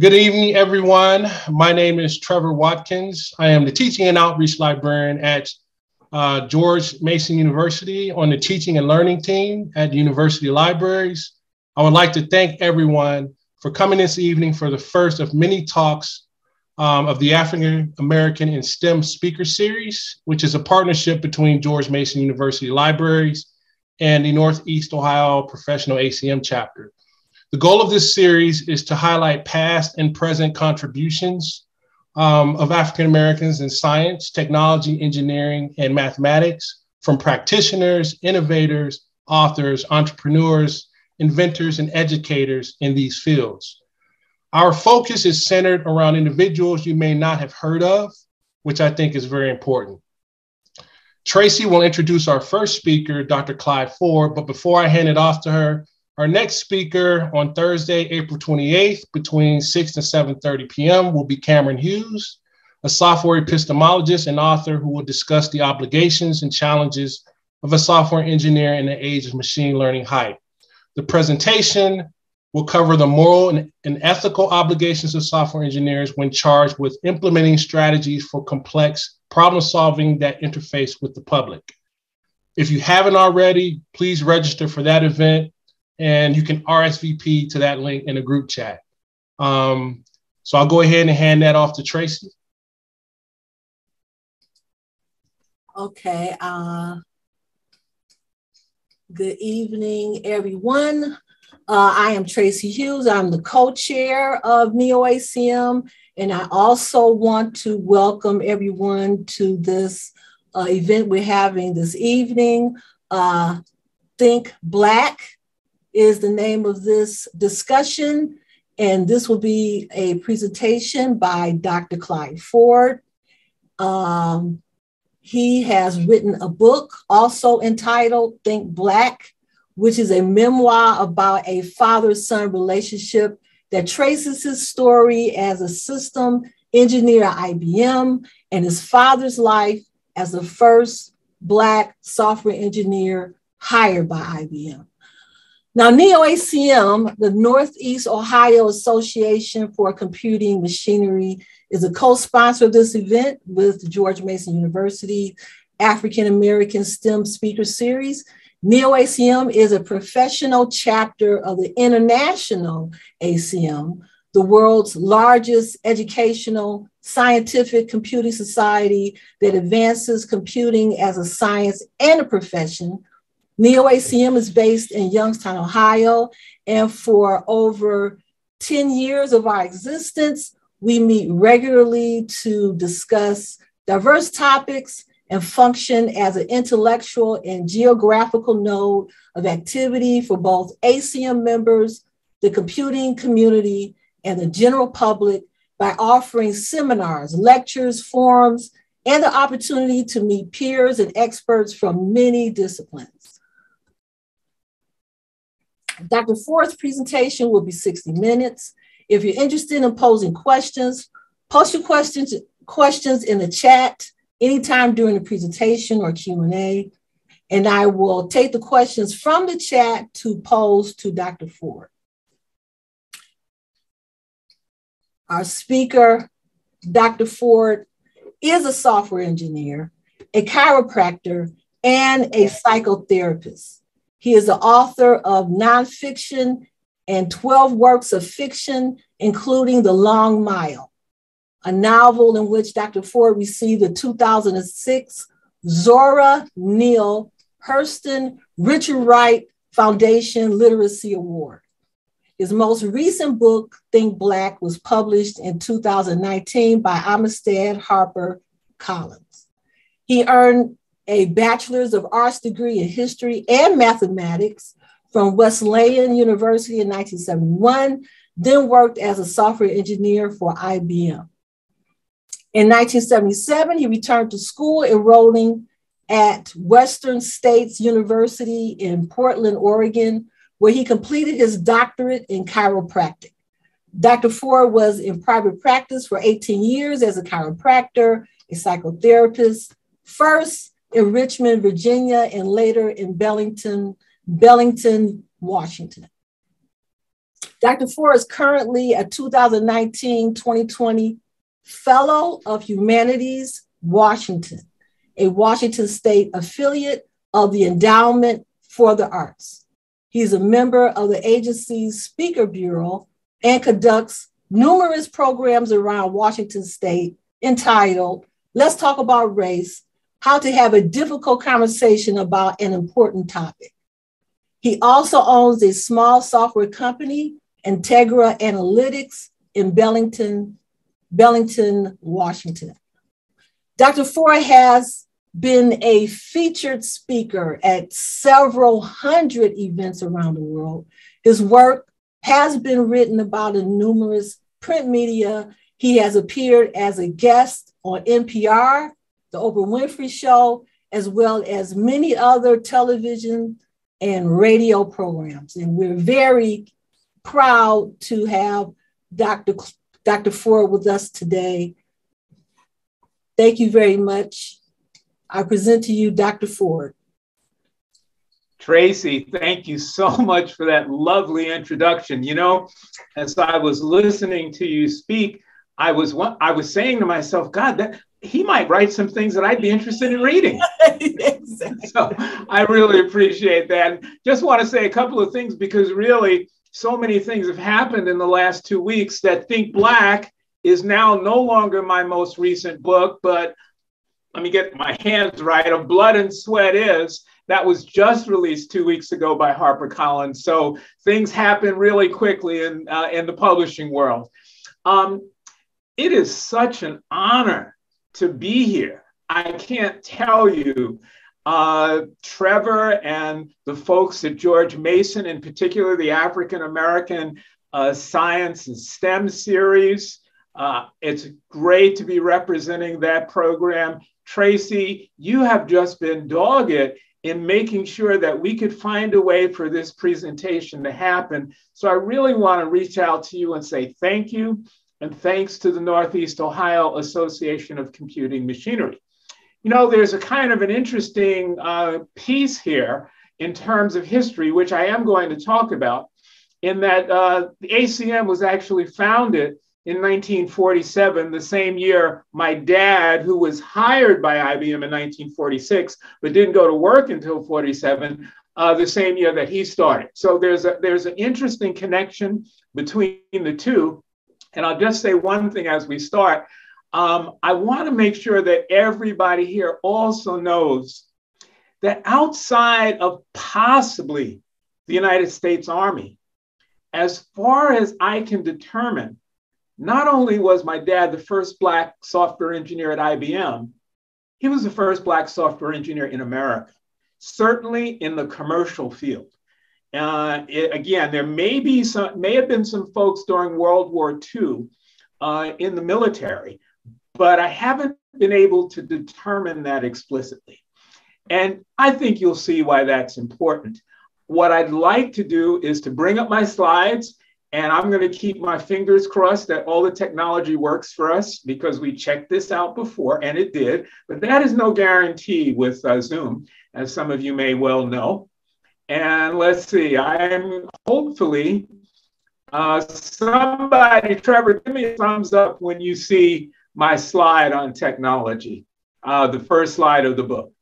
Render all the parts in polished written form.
Good evening, everyone. My name is Trevor Watkins. I am the Teaching and Outreach Librarian at George Mason University on the Teaching and Learning Team at University Libraries. I would like to thank everyone for coming this evening for the first of many talks of the African American in STEM Speaker Series, which is a partnership between George Mason University Libraries and the Northeast Ohio Professional ACM chapter. The goal of this series is to highlight past and present contributions of African Americans in science, technology, engineering, and mathematics from practitioners, innovators, authors, entrepreneurs, inventors, and educators in these fields. Our focus is centered around individuals you may not have heard of, which I think is very important. Tracy will introduce our first speaker, Dr. Clyde Ford, but before I hand it off to her, our next speaker on Thursday, April 28th, between 6 and 7:30 p.m. will be Cameron Hughes, a software epistemologist and author who will discuss the obligations and challenges of a software engineer in the age of machine learning hype. The presentation will cover the moral and ethical obligations of software engineers when charged with implementing strategies for complex problem solving that interface with the public. If you haven't already, please register for that event. And you can RSVP to that link in a group chat. So I'll go ahead and hand that off to Tracy. Okay. Good evening, everyone. I am Tracy Hughes. I'm the co-chair of NEOACM. And I also want to welcome everyone to this event we're having this evening. Think Black is the name of this discussion. And this will be a presentation by Dr. Clyde Ford. He has written a book also entitled Think Black, which is a memoir about a father-son relationship that traces his story as a system engineer at IBM and his father's life as the first Black software engineer hired by IBM. Now, NEOACM, the Northeast Ohio Association for Computing Machinery, is a co-sponsor of this event with George Mason University African American STEM Speaker Series. NEOACM is a professional chapter of the International ACM, the world's largest educational scientific computing society that advances computing as a science and a profession. NEOACM is based in Youngstown, Ohio, and for over 10 years of our existence, we meet regularly to discuss diverse topics and function as an intellectual and geographical node of activity for both ACM members, the computing community, and the general public by offering seminars, lectures, forums, and the opportunity to meet peers and experts from many disciplines. Dr. Ford's presentation will be 60 minutes. If you're interested in posing questions, post your questions in the chat anytime during the presentation or Q&A, and I will take the questions from the chat to pose to Dr. Ford. Our speaker, Dr. Ford, is a software engineer, a chiropractor, and a psychotherapist. He is the author of nonfiction and 12 works of fiction, including The Long Mile, a novel in which Dr. Ford received the 2006 Zora Neale Hurston Richard Wright Foundation Literacy Award. His most recent book, Think Black, was published in 2019 by Amistad Harper Collins. He earned a bachelor's of arts degree in history and mathematics from Wesleyan University in 1971, then worked as a software engineer for IBM. In 1977, he returned to school, enrolling at Western States University in Portland, Oregon, where he completed his doctorate in chiropractic. Dr. Ford was in private practice for 18 years as a chiropractor, a psychotherapist, first in Richmond, Virginia, and later in Bellington, Washington. Dr. Ford is currently a 2019-2020 Fellow of Humanities, Washington, a Washington State affiliate of the Endowment for the Arts. He's a member of the agency's Speaker Bureau and conducts numerous programs around Washington State entitled, Let's Talk About Race, How to Have a Difficult Conversation About an Important Topic. He also owns a small software company, Integra Analytics, in Bellington, Washington. Dr. Ford has been a featured speaker at several hundred events around the world. His work has been written about in numerous print media. He has appeared as a guest on NPR, The Oprah Winfrey Show, as well as many other television and radio programs. And we're very proud to have Dr. Ford with us today. Thank you very much. I present to you Dr. Ford. Tracy, thank you so much for that lovely introduction. You know, as I was listening to you speak, I was saying to myself, God, that he might write some things that I'd be interested in reading. Exactly. So I really appreciate that. Just want to say a couple of things, because really so many things have happened in the last 2 weeks that Think Black is now no longer my most recent book, but let me get my hands right. Of Blood and Sweat Is, that was just released 2 weeks ago by HarperCollins. So things happen really quickly in the publishing world. It is such an honor to be here. I can't tell you, Trevor and the folks at George Mason, in particular the African-American Science and STEM series. It's great to be representing that program. Tracy, you have just been dogged in making sure that we could find a way for this presentation to happen. So I really want to reach out to you and say thank you, and thanks to the Northeast Ohio Association of Computing Machinery. You know, there's a kind of an interesting piece here in terms of history, which I am going to talk about, in that the ACM was actually founded in 1947, the same year my dad, who was hired by IBM in 1946, but didn't go to work until 47, the same year that he started. So there's an interesting connection between the two. And I'll just say one thing as we start. I want to make sure that everybody here also knows that outside of possibly the United States Army, as far as I can determine, not only was my dad the first Black software engineer at IBM, he was the first Black software engineer in America, certainly in the commercial field. Again, there may have been some folks during World War II in the military, but I haven't been able to determine that explicitly. And I think you'll see why that's important. What I'd like to do is to bring up my slides, and I'm going to keep my fingers crossed that all the technology works for us, because we checked this out before and it did, but that is no guarantee with Zoom, as some of you may well know. And let's see, I'm hopefully, somebody, Trevor, give me a thumbs up when you see my slide on technology, the first slide of the book,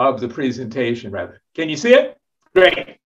of the presentation rather. Can you see it? Great.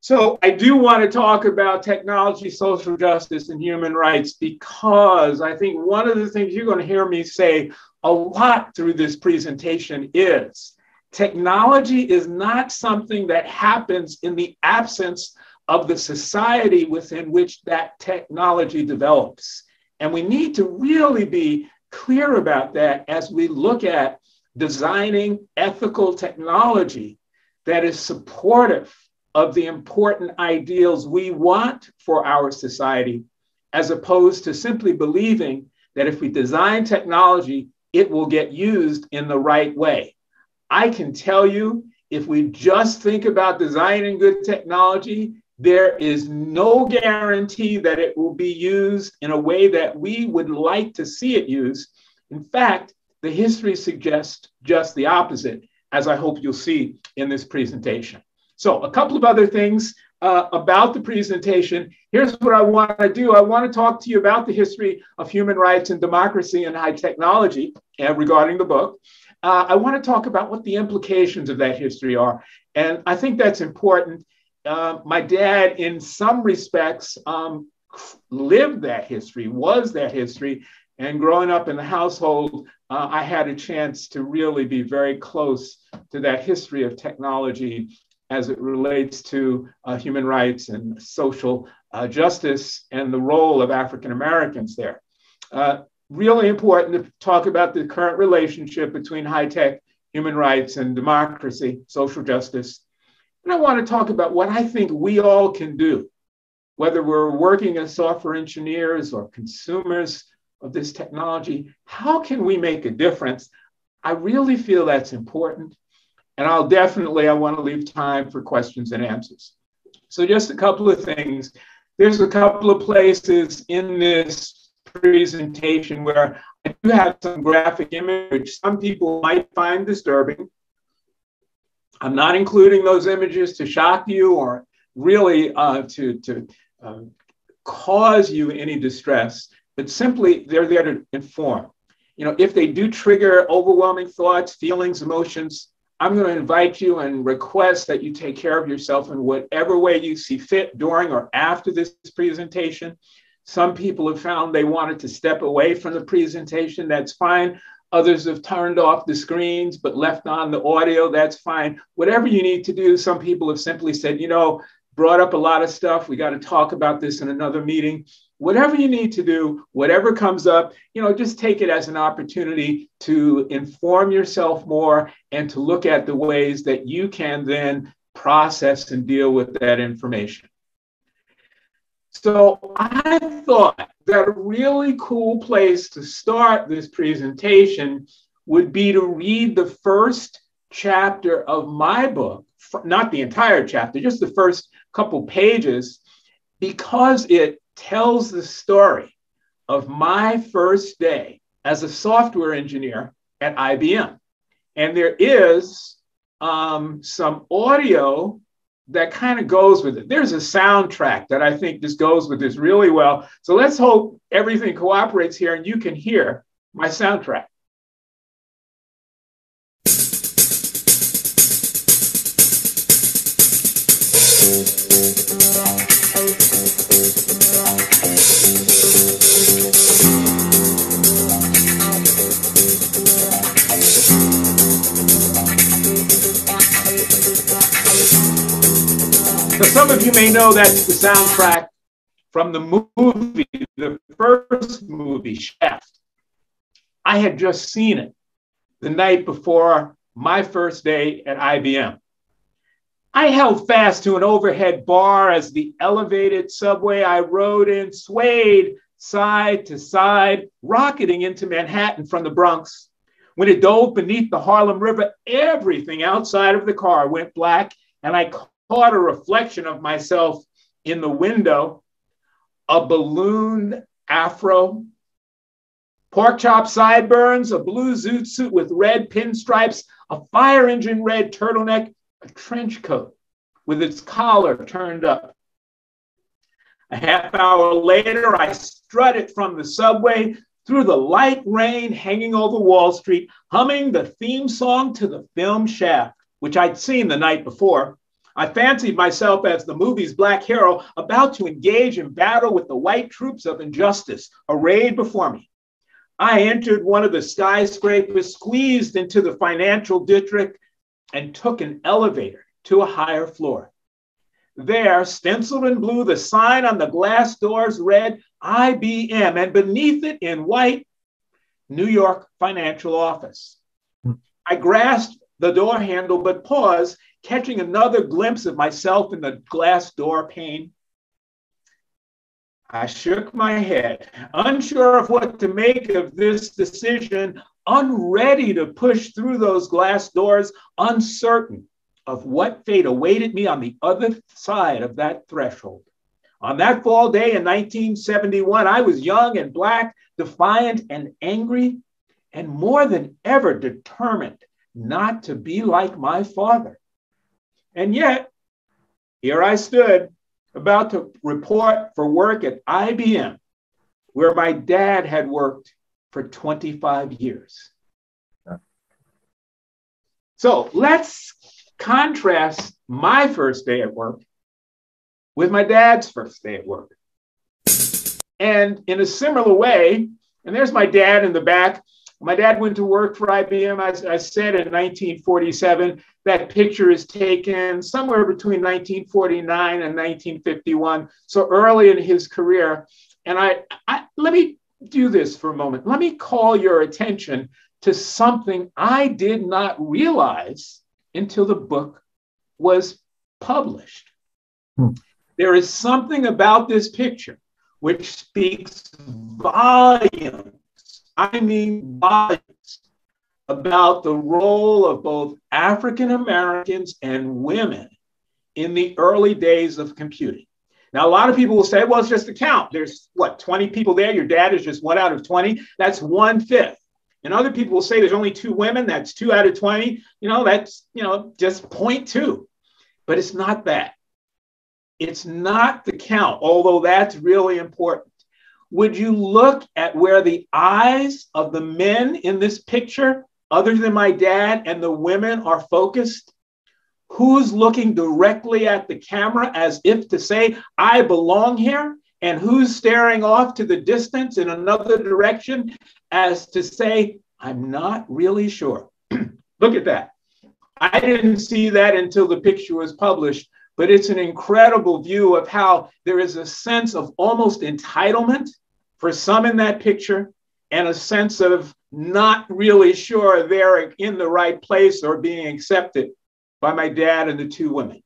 So I do want to talk about technology, social justice, and human rights, because I think one of the things you're going to hear me say a lot through this presentation is, technology is not something that happens in the absence of the society within which that technology develops. And we need to really be clear about that as we look at designing ethical technology that is supportive of the important ideals we want for our society, as opposed to simply believing that if we design technology, it will get used in the right way. I can tell you, if we just think about designing good technology, there is no guarantee that it will be used in a way that we would like to see it used. In fact, the history suggests just the opposite, as I hope you'll see in this presentation. So a couple of other things about the presentation. Here's what I want to do. I want to talk to you about the history of human rights and democracy and high technology regarding the book. I want to talk about what the implications of that history are. And I think that's important. My dad, in some respects, lived that history, was that history. And growing up in the household, I had a chance to really be very close to that history of technology as it relates to human rights and social justice and the role of African Americans there. Really important to talk about the current relationship between high-tech, human rights, and democracy, social justice. And I want to talk about what I think we all can do, whether we're working as software engineers or consumers of this technology. How can we make a difference? I really feel that's important. And I'll definitely, I want to leave time for questions and answers. So just a couple of things. There's a couple of places in this presentation where I do have some graphic images which some people might find disturbing. I'm not including those images to shock you or really to cause you any distress, but simply they're there to inform. You know, if they do trigger overwhelming thoughts, feelings, emotions, I'm going to invite you and request that you take care of yourself in whatever way you see fit during or after this presentation. Some people have found they wanted to step away from the presentation. That's fine. Others have turned off the screens but left on the audio. That's fine. Whatever you need to do. Some people have simply said, you know, brought up a lot of stuff. We got to talk about this in another meeting. Whatever you need to do, whatever comes up, you know, just take it as an opportunity to inform yourself more and to look at the ways that you can then process and deal with that information. So I thought that a really cool place to start this presentation would be to read the first chapter of my book, not the entire chapter, just the first couple pages, because it tells the story of my first day as a software engineer at IBM. And there is some audio that kind of goes with it. There's a soundtrack that I think just goes with this really well. So let's hope everything cooperates here and you can hear my soundtrack. So some of you may know that's the soundtrack from the movie, the first movie, Shaft. I had just seen it the night before my first day at IBM. I held fast to an overhead bar as the elevated subway I rode in swayed side to side, rocketing into Manhattan from the Bronx. When it dove beneath the Harlem River, everything outside of the car went black, and I caught a reflection of myself in the window, a ballooned afro, pork chop sideburns, a blue zoot suit with red pinstripes, a fire engine red turtleneck, a trench coat with its collar turned up. A half hour later, I strutted from the subway through the light rain hanging over Wall Street, humming the theme song to the film Shaft, which I'd seen the night before. I fancied myself as the movie's black hero about to engage in battle with the white troops of injustice arrayed before me. I entered one of the skyscrapers, squeezed into the financial district, and took an elevator to a higher floor. There, stenciled in blue, the sign on the glass doors read IBM, and beneath it in white, New York Financial Office. I grasped the door handle but paused, catching another glimpse of myself in the glass door pane. I shook my head, unsure of what to make of this decision, unready to push through those glass doors, uncertain of what fate awaited me on the other side of that threshold. On that fall day in 1971, I was young and black, defiant and angry, and more than ever determined not to be like my father. And yet, here I stood, about to report for work at IBM, where my dad had worked for 25 years. So let's contrast my first day at work with my dad's first day at work. And in a similar way, and there's my dad in the back. My dad went to work for IBM, as I said, in 1947. That picture is taken somewhere between 1949 and 1951, so early in his career. And I let me do this for a moment. Let me call your attention to something I did not realize until the book was published. There is something about this picture which speaks volumes. I mean volumes about the role of both African Americans and women in the early days of computing. Now, a lot of people will say, well, it's just a count. There's what, 20 people there? Your dad is just 1 out of 20. That's 1/5. And other people will say there's only 2 women. That's 2 out of 20. You know, that's, you know, just 0.2. But it's not that. It's not the count, although that's really important. Would you look at where the eyes of the men in this picture, other than my dad, and the women are focused? Who's looking directly at the camera as if to say, I belong here? And who's staring off to the distance in another direction as to say, I'm not really sure? Look at that. I didn't see that until the picture was published, but it's an incredible view of how there is a sense of almost entitlement for some in that picture and a sense of not really sure they're in the right place or being accepted by my dad and the 2 women.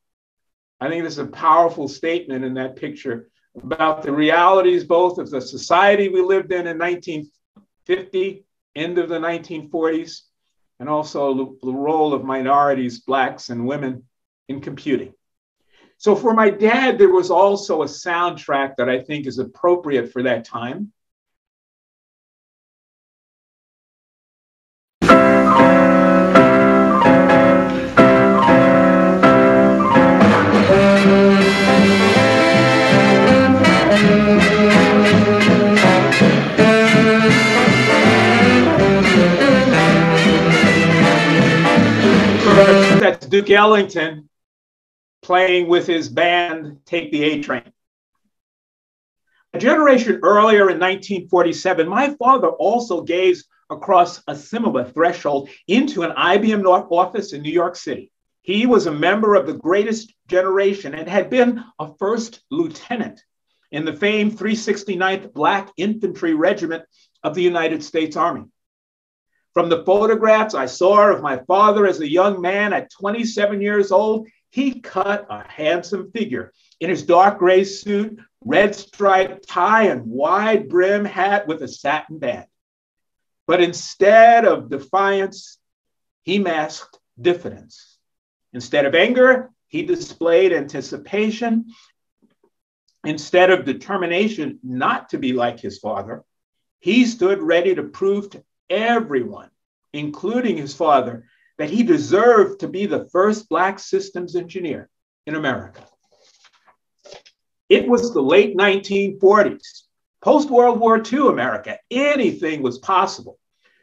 I think this is a powerful statement in that picture about the realities both of the society we lived in 1950, end of the 1940s, and also the role of minorities, blacks and women in computing. So for my dad, there was also a soundtrack that I think is appropriate for that time. That's Duke Ellington playing with his band, Take the A Train. A generation earlier in 1947, my father also gazed across a similar threshold into an IBM office in New York City. He was a member of the greatest generation and had been a first lieutenant in the famed 369th Black Infantry Regiment of the United States Army. From the photographs I saw of my father as a young man at 27 years old, he cut a handsome figure in his dark gray suit, red striped tie, and wide brim hat with a satin band. But instead of defiance, he masked diffidence. Instead of anger, he displayed anticipation. Instead of determination not to be like his father, he stood ready to prove to everyone, including his father, that he deserved to be the first Black systems engineer in America. It was the late 1940s, post-World War II America. Anything was possible.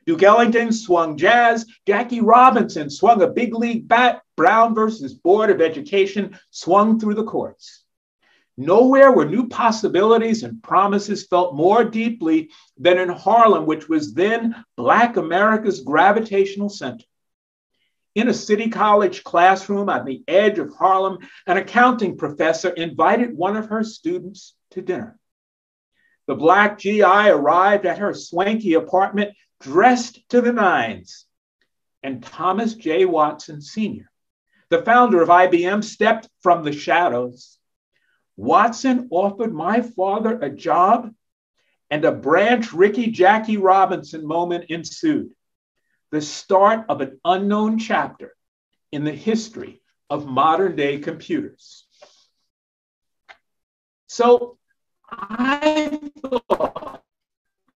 Duke Ellington swung jazz. Jackie Robinson swung a big league bat. Brown versus Board of Education swung through the courts. Nowhere were new possibilities and promises felt more deeply than in Harlem, which was then Black America's gravitational center. In a City College classroom on the edge of Harlem, an accounting professor invited one of her students to dinner. The Black GI arrived at her swanky apartment dressed to the nines, and Thomas J. Watson Sr., the founder of IBM, stepped from the shadows. Watson offered my father a job, and a Branch Rickey, Jackie Robinson moment ensued, the start of an unknown chapter in the history of modern day computers. So I thought,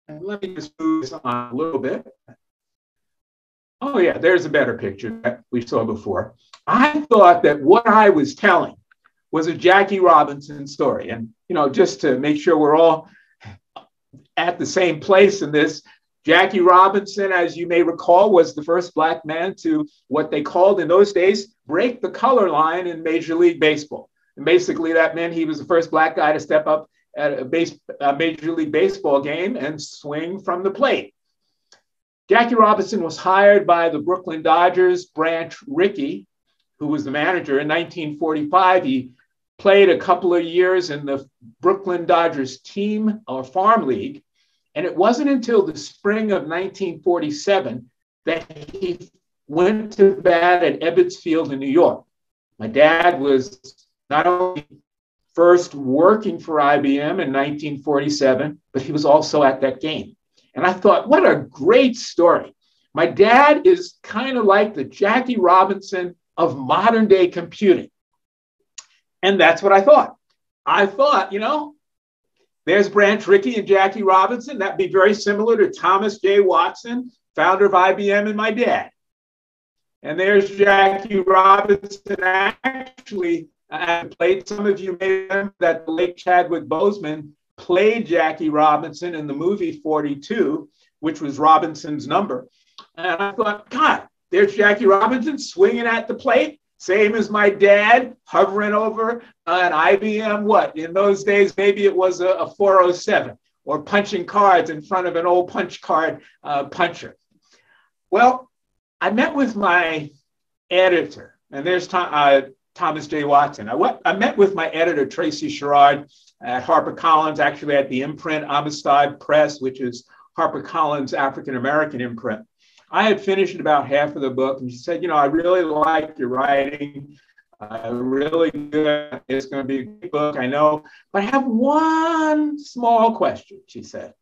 and let me just move this on a little bit. Oh yeah, there's a better picture that we saw before. I thought that what I was telling was a Jackie Robinson story. And, you know, just to make sure we're all at the same place in this, Jackie Robinson, as you may recall, was the first Black man to what they called in those days, break the color line in Major League Baseball. And basically that meant he was the first Black guy to step up at a Major League Baseball game and swing from the plate. Jackie Robinson was hired by the Brooklyn Dodgers, Branch Rickey, who was the manager in 1945. He played a couple of years in the Brooklyn Dodgers team or farm league. And it wasn't until the spring of 1947 that he went to bat at Ebbets Field in New York. My dad was not only first working for IBM in 1947, but he was also at that game. And I thought, what a great story. My dad is kind of like the Jackie Robinson of modern day computing. And that's what I thought. I thought, you know, there's Branch Rickey and Jackie Robinson. That'd be very similar to Thomas J. Watson, founder of IBM, and my dad. And there's Jackie Robinson. Actually, I played, some of you may remember that the late Chadwick Boseman played Jackie Robinson in the movie 42, which was Robinson's number. And I thought, God, there's Jackie Robinson swinging at the plate, same as my dad, hovering over an IBM, what? In those days, maybe it was a 407, or punching cards in front of an old punch card puncher. Well, I met with my editor, and there's Thomas J. Watson. I met with my editor, Tracy Sherrard, at HarperCollins, actually at the imprint Amistad Press, which is HarperCollins' African-American imprint. I had finished about half of the book, and she said, you know, I really like your writing. Really good. It's going to be a good book, I know. But I have one small question, she said.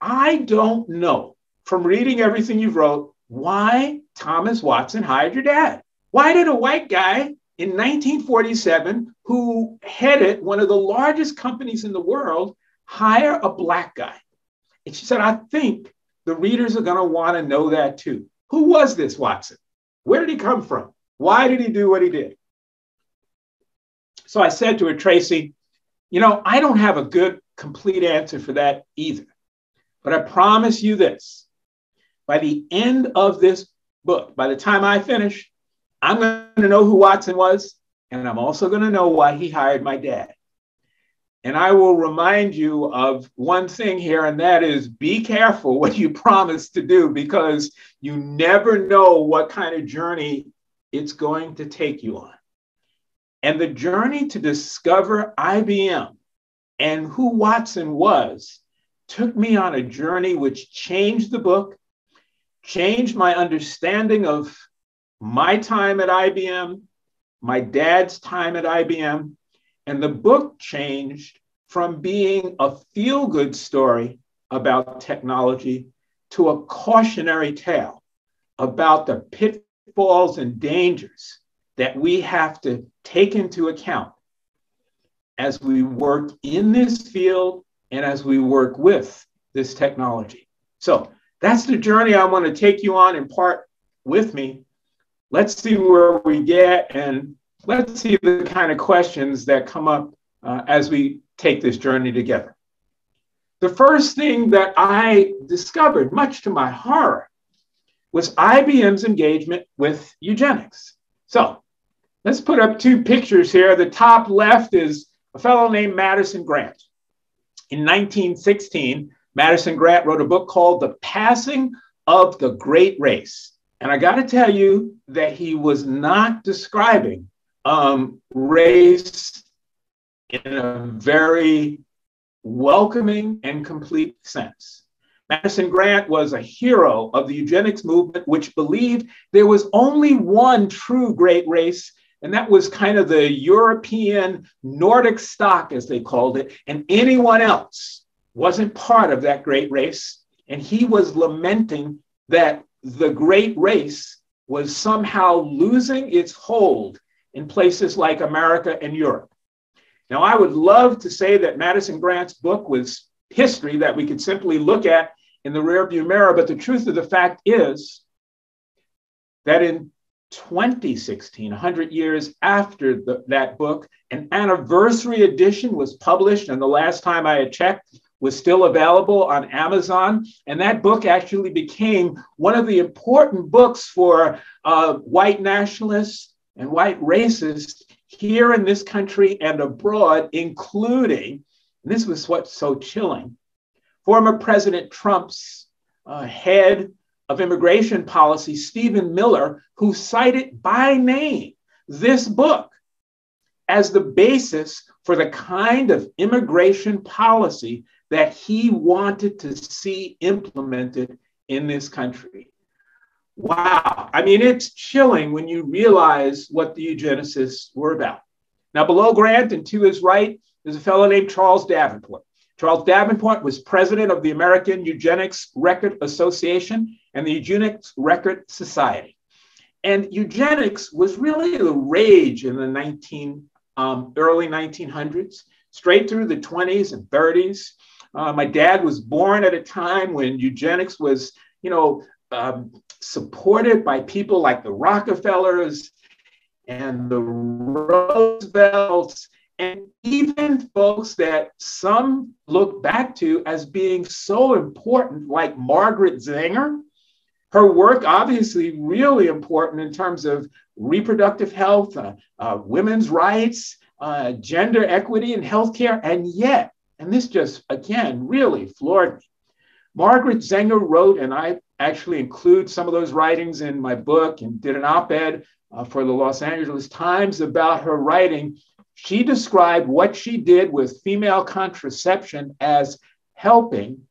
I don't know, from reading everything you wrote, why Thomas Watson hired your dad. Why did a white guy in 1947, who headed one of the largest companies in the world, hire a Black guy? And she said, I think the readers are going to want to know that too. Who was this Watson? Where did he come from? Why did he do what he did? So I said to her, Tracy, you know, I don't have a good, complete answer for that either. But I promise you this, by the end of this book, by the time I finish, I'm going to know who Watson was, and I'm also going to know why he hired my dad. And I will remind you of one thing here, and that is be careful what you promise to do, because you never know what kind of journey it's going to take you on. And the journey to discover IBM and who Watson was took me on a journey which changed the book, changed my understanding of my time at IBM, my dad's time at IBM, and the book changed from being a feel-good story about technology to a cautionary tale about the pitfalls and dangers that we have to take into account as we work in this field and as we work with this technology. So that's the journey I want to take you on in part with me. Let's see where we get, and let's see the kind of questions that come up as we take this journey together. The first thing that I discovered, much to my horror, was IBM's engagement with eugenics. So let's put up two pictures here. The top left is a fellow named Madison Grant. In 1916, Madison Grant wrote a book called The Passing of the Great Race. And I got to tell you that he was not describing race in a very welcoming and complete sense. Madison Grant was a hero of the eugenics movement, which believed there was only one true great race, and that was kind of the European Nordic stock, as they called it, and anyone else wasn't part of that great race. And he was lamenting that the great race was somehow losing its hold in places like America and Europe. Now, I would love to say that Madison Grant's book was history that we could simply look at in the rearview mirror, but the truth of the fact is that in 2016, 100 years after that book, an anniversary edition was published, and the last time I had checked was still available on Amazon. And that book actually became one of the important books for white nationalists and white racists here in this country and abroad, including, and this was what's so chilling, former President Trump's head of immigration policy, Stephen Miller, who cited by name this book as the basis for the kind of immigration policy that he wanted to see implemented in this country. Wow, I mean, it's chilling when you realize what the eugenicists were about. Now, below Grant and to his right, there's a fellow named Charles Davenport. Charles Davenport was president of the American Eugenics Record Association and the Eugenics Record Society. And eugenics was really the rage in the early 1900s, straight through the 20s and 30s. My dad was born at a time when eugenics was, supported by people like the Rockefellers and the Roosevelts, and even folks that some look back to as being so important, like Margaret Sanger. Her work, obviously, really important in terms of reproductive health, women's rights, gender equity in healthcare, and yet, and this just, again, really floored me. Margaret Sanger wrote, and I actually include some of those writings in my book and did an op-ed for the Los Angeles Times about her writing. She described what she did with female contraception as helping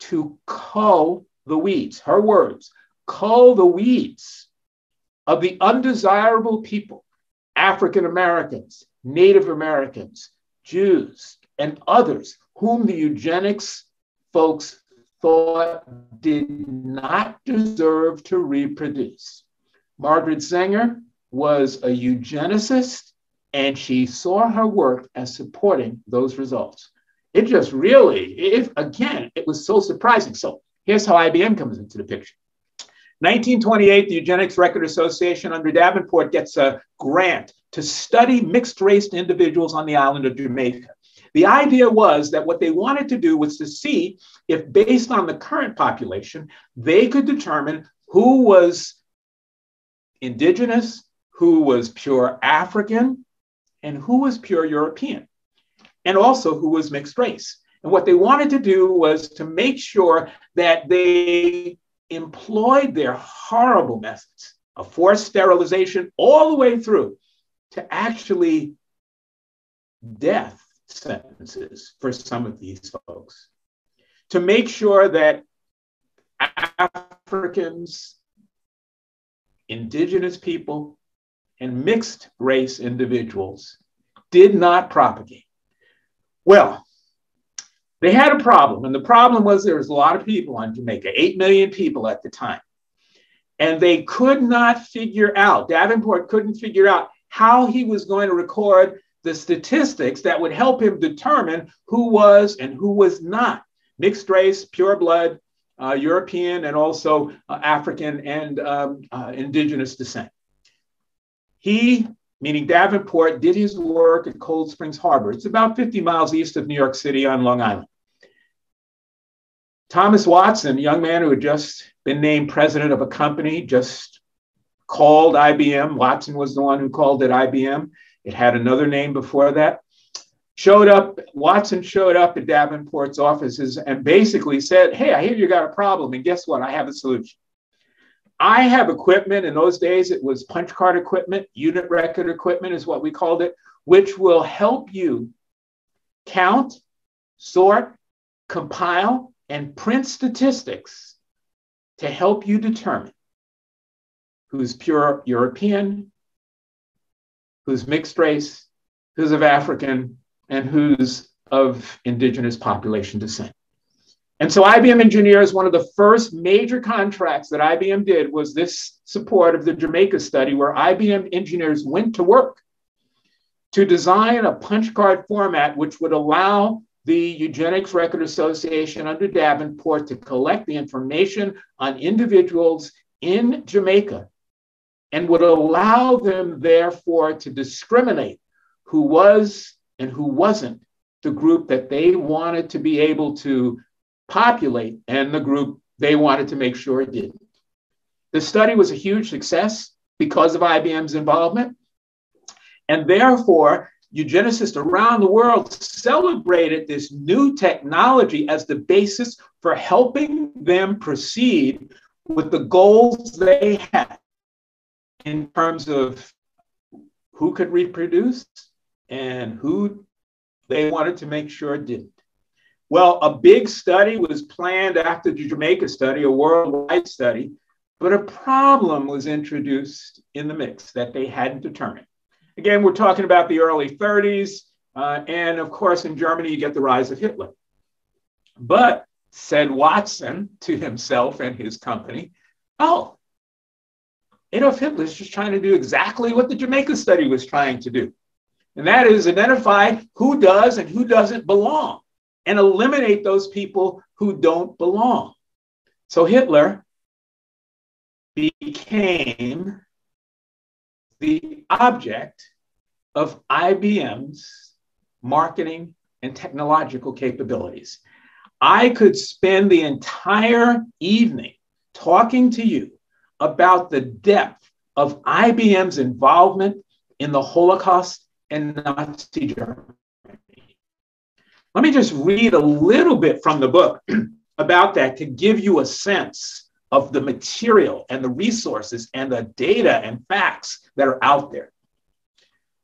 to cull the weeds, her words, cull the weeds of the undesirable people, African Americans, Native Americans, Jews, and others whom the eugenics folks thought did not deserve to reproduce. Margaret Sanger was a eugenicist, and she saw her work as supporting those results. It just really, it was so surprising. So here's how IBM comes into the picture. 1928, the Eugenics Record Association under Davenport gets a grant to study mixed-race individuals on the island of Jamaica. The idea was that what they wanted to do was to see if, based on the current population, they could determine who was indigenous, who was pure African, and who was pure European, and also who was mixed race. And what they wanted to do was to make sure that they employed their horrible methods of forced sterilization all the way through to actually death sentences for some of these folks, to make sure that Africans, indigenous people, and mixed race individuals did not propagate. Well, they had a problem, and the problem was there was a lot of people on Jamaica, 8 million people at the time, and they could not figure out, Davenport couldn't figure out how he was going to record the statistics that would help him determine who was and who was not mixed race, pure blood, European, and also African and indigenous descent. He, meaning Davenport, did his work at Cold Springs Harbor. It's about 50 miles east of New York City on Long Island. Thomas Watson, a young man who had just been named president of a company, just called IBM. Watson was the one who called it IBM. It had another name before that. Watson showed up at Davenport's offices and basically said, hey, I hear you got a problem. And guess what? I have a solution. I have equipment. In those days, it was punch card equipment. Unit record equipment is what we called it, which will help you count, sort, compile, and print statistics to help you determine who's pure European, who's mixed race, who's of African, and who's of indigenous population descent. And so IBM engineers, one of the first major contracts that IBM did was this support of the Jamaica study, where IBM engineers went to work to design a punch card format which would allow the Eugenics Record Association under Davenport to collect the information on individuals in Jamaica and would allow them, therefore, to discriminate who was and who wasn't the group that they wanted to be able to populate and the group they wanted to make sure it didn't. The study was a huge success because of IBM's involvement. And therefore, eugenicists around the world celebrated this new technology as the basis for helping them proceed with the goals they had in terms of who could reproduce and who they wanted to make sure didn't. Well, a big study was planned after the Jamaica study, a worldwide study, but a problem was introduced in the mix that they hadn't determined. Again, we're talking about the early 30s, and of course, in Germany, you get the rise of Hitler. But, said Watson to himself and his company, oh, Adolf Hitler's just trying to do exactly what the Jamaica study was trying to do. And that is identify who does and who doesn't belong and eliminate those people who don't belong. So Hitler became the object of IBM's marketing and technological capabilities. I could spend the entire evening talking to you about the depth of IBM's involvement in the Holocaust and Nazi Germany. Let me just read a little bit from the book about that to give you a sense of the material and the resources and the data and facts that are out there.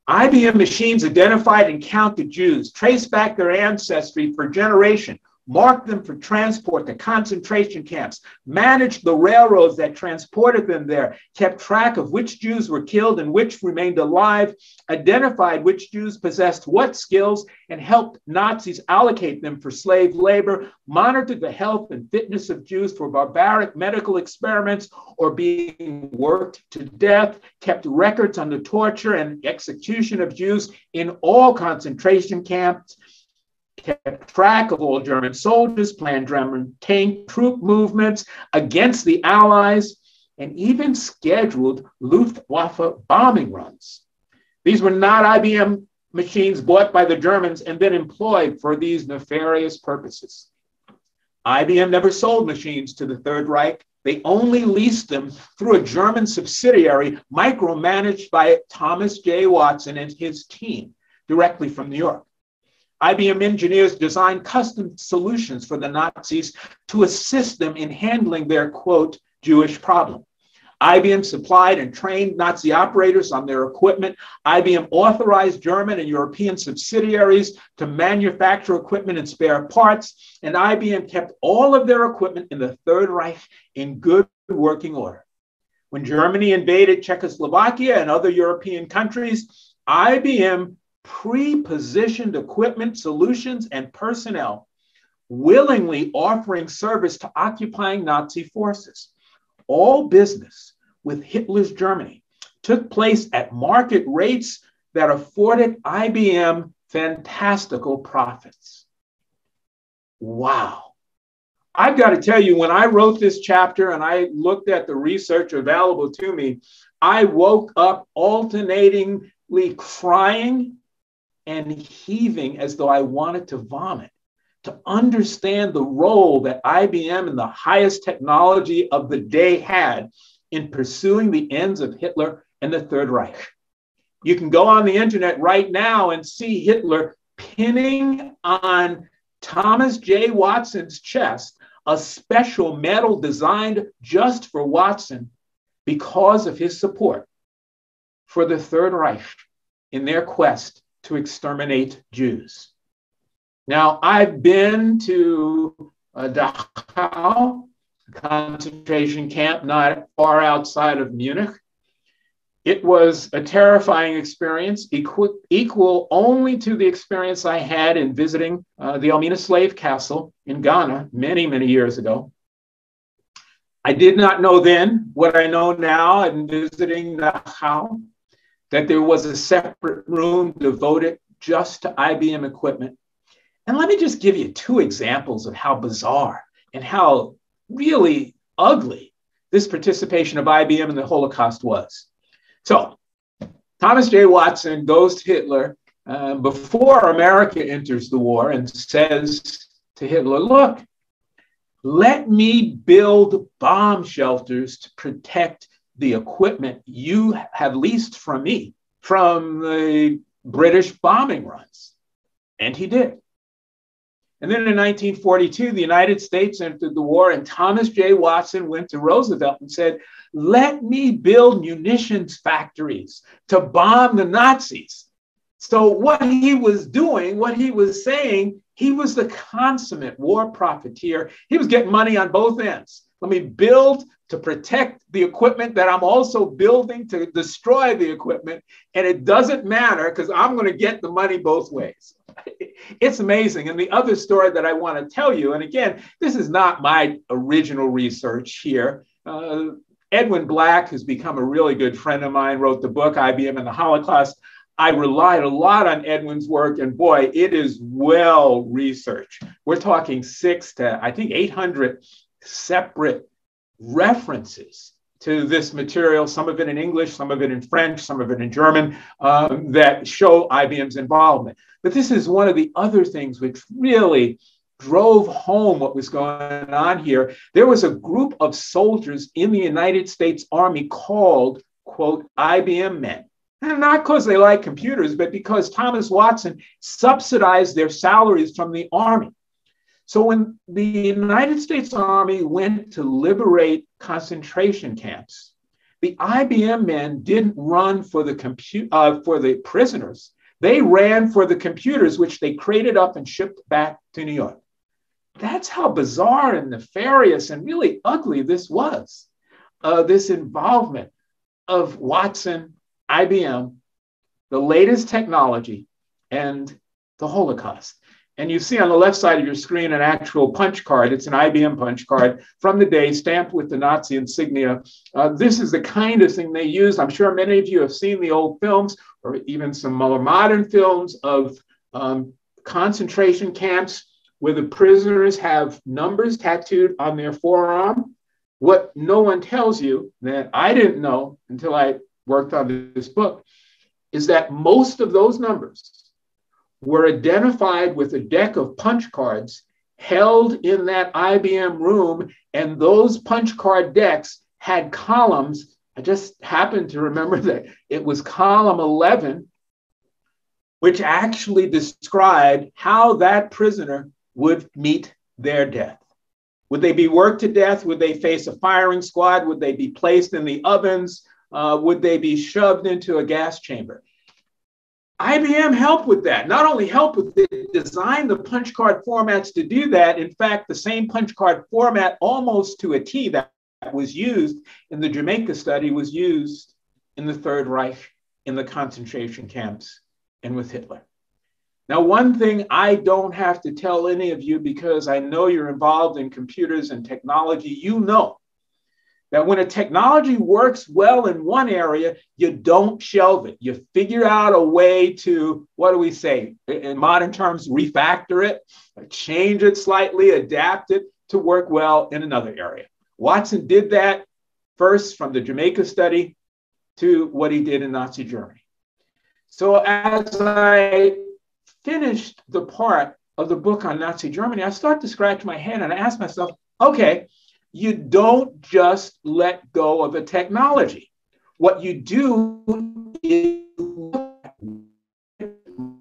IBM machines identified and counted Jews, traced back their ancestry for generation, marked them for transport to concentration camps, managed the railroads that transported them there, kept track of which Jews were killed and which remained alive, identified which Jews possessed what skills, and helped Nazis allocate them for slave labor, monitored the health and fitness of Jews for barbaric medical experiments or being worked to death, kept records on the torture and execution of Jews in all concentration camps, kept track of all German soldiers, planned German tank troop movements against the Allies, and even scheduled Luftwaffe bombing runs. These were not IBM machines bought by the Germans and then employed for these nefarious purposes. IBM never sold machines to the Third Reich. They only leased them through a German subsidiary micromanaged by Thomas J. Watson and his team directly from New York. IBM engineers designed custom solutions for the Nazis to assist them in handling their, quote, Jewish problem. IBM supplied and trained Nazi operators on their equipment. IBM authorized German and European subsidiaries to manufacture equipment and spare parts. And IBM kept all of their equipment in the Third Reich in good working order. When Germany invaded Czechoslovakia and other European countries, IBM pre-positioned equipment, solutions, and personnel, willingly offering service to occupying Nazi forces. All business with Hitler's Germany took place at market rates that afforded IBM fantastical profits. Wow. I've got to tell you, when I wrote this chapter and I looked at the research available to me, I woke up alternatingly crying and heaving as though I wanted to vomit, to understand the role that IBM and the highest technology of the day had in pursuing the ends of Hitler and the Third Reich. You can go on the internet right now and see Hitler pinning on Thomas J. Watson's chest a special medal designed just for Watson because of his support for the Third Reich in their quest to exterminate Jews. Now, I've been to Dachau concentration camp, not far outside of Munich. It was a terrifying experience, equal only to the experience I had in visiting the Elmina slave castle in Ghana many, many years ago. I did not know then what I know now in visiting Dachau, that there was a separate room devoted just to IBM equipment. And let me just give you two examples of how bizarre and how really ugly this participation of IBM in the Holocaust was. So Thomas J. Watson goes to Hitler before America enters the war and says to Hitler, look, let me build bomb shelters to protect the equipment you have leased from me from the British bombing runs. And he did. And then in 1942, the United States entered the war, and Thomas J. Watson went to Roosevelt and said, let me build munitions factories to bomb the Nazis. So what he was doing, what he was saying, he was the consummate war profiteer. He was getting money on both ends. Let me build to protect the equipment that I'm also building to destroy the equipment. And it doesn't matter because I'm going to get the money both ways. It's amazing. And the other story that I want to tell you, and again, this is not my original research here. Edwin Black, who's become a really good friend of mine, wrote the book, IBM and the Holocaust. I relied a lot on Edwin's work, and boy, it is well researched. We're talking 600 to 800 separate references to this material, some of it in English, some of it in French, some of it in German, that show IBM's involvement. But this is one of the other things which really drove home what was going on here. There was a group of soldiers in the United States Army called, quote, IBM men. And not because they like computers, but because Thomas Watson subsidized their salaries from the Army. So when the United States Army went to liberate concentration camps, the IBM men didn't run for the prisoners. They ran for the computers, which they crated up and shipped back to New York. That's how bizarre and nefarious and really ugly this was, this involvement of Watson, IBM, the latest technology, and the Holocaust. And you see on the left side of your screen an actual punch card. It's an IBM punch card from the day, stamped with the Nazi insignia. This is the kind of thing they used. I'm sure many of you have seen the old films or even some more modern films of concentration camps where the prisoners have numbers tattooed on their forearm. What no one tells you that I didn't know until I worked on this book is that most of those numbers were identified with a deck of punch cards held in that IBM room. And those punch card decks had columns. I just happened to remember that it was column 11, which actually described how that prisoner would meet their death. Would they be worked to death? Would they face a firing squad? Would they be placed in the ovens? Would they be shoved into a gas chamber? IBM helped with that. Not only helped with it, designed the punch card formats to do that. In fact, the same punch card format almost to a T that was used in the Jamaica study was used in the Third Reich, in the concentration camps, and with Hitler. Now, one thing I don't have to tell any of you because I know you're involved in computers and technology, you know that when a technology works well in one area, you don't shelve it. You figure out a way to, what do we say, in modern terms, refactor it, change it slightly, adapt it to work well in another area. Watson did that first from the Jamaica study to what he did in Nazi Germany. So as I finished the part of the book on Nazi Germany, I started to scratch my head and I asked myself, okay, you don't just let go of a technology. What you do is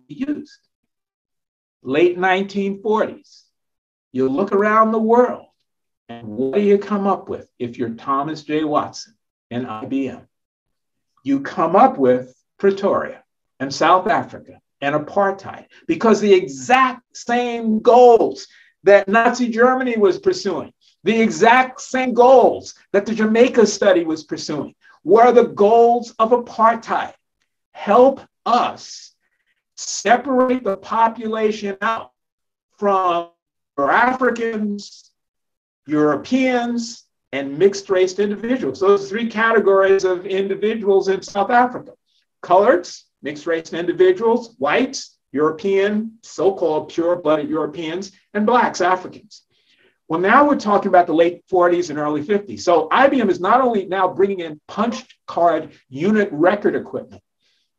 used. Late 1940s, you look around the world, and what do you come up with if you're Thomas J. Watson and IBM? You come up with Pretoria and South Africa and apartheid because the exact same goals that Nazi Germany was pursuing, the exact same goals that the Jamaica study was pursuing, were the goals of apartheid. Help us separate the population out from Africans, Europeans, and mixed-race individuals. Those three categories of individuals in South Africa: coloreds, mixed-race individuals, whites, European, so-called pure-blooded Europeans, and blacks, Africans. Well, now we're talking about the late 40s and early 50s. So IBM is not only now bringing in punch card unit record equipment,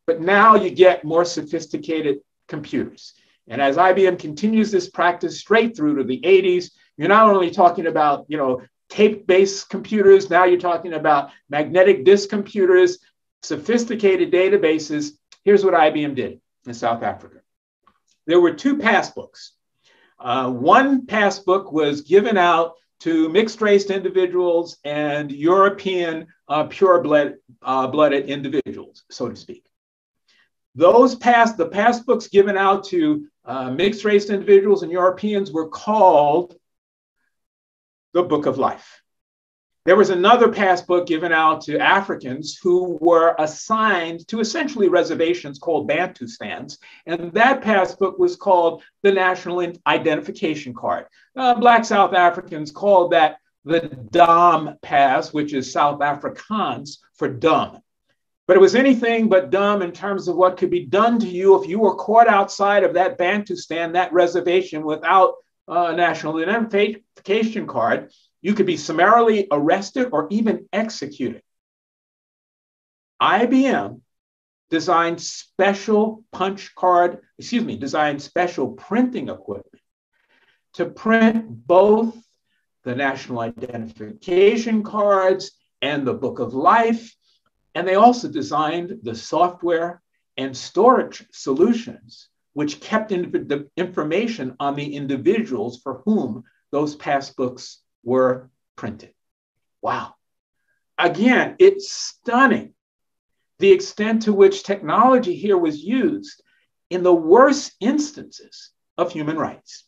but now you get more sophisticated computers. And as IBM continues this practice straight through to the 80s, you're not only talking about, you know, tape-based computers, now you're talking about magnetic disk computers, sophisticated databases. Here's what IBM did in South Africa. There were two passbooks. One passbook was given out to mixed-race individuals and European pure-blooded individuals, so to speak. The passbooks given out to mixed-race individuals and Europeans were called the Book of Life. There was another passbook given out to Africans who were assigned to essentially reservations called Bantu stands, and that passbook was called the National Identification Card. Black South Africans called that the Dom Pass, which is South Afrikaans for dumb. But it was anything but dumb in terms of what could be done to you if you were caught outside of that Bantu stand, that reservation, without a National Identification Card. You could be summarily arrested or even executed. IBM designed special designed special printing equipment to print both the National Identification Cards and the Book of Life. And they also designed the software and storage solutions which kept the information on the individuals for whom those passbooks were printed. Wow. Again, it's stunning the extent to which technology here was used in the worst instances of human rights.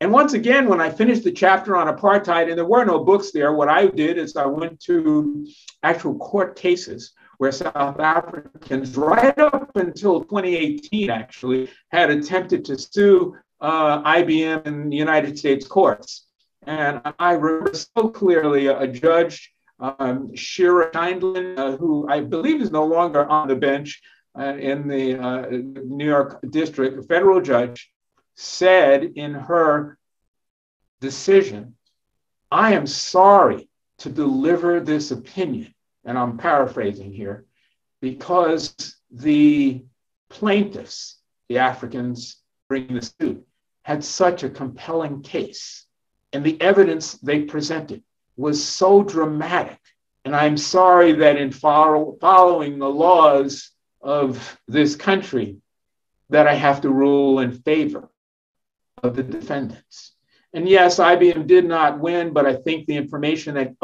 And once again, when I finished the chapter on apartheid, and there were no books there, what I did is I went to actual court cases where South Africans, right up until 2018 actually, had attempted to sue IBM in the United States courts. And I remember so clearly a judge, Shira Kindlin, who I believe is no longer on the bench in the New York district, a federal judge, said in her decision, "I am sorry to deliver this opinion," and I'm paraphrasing here, "because the plaintiffs, the Africans bringing the suit, had such a compelling case, and the evidence they presented was so dramatic. And I'm sorry that in following the laws of this country, that I have to rule in favor of the defendants." And yes, IBM did not win, but I think the information that,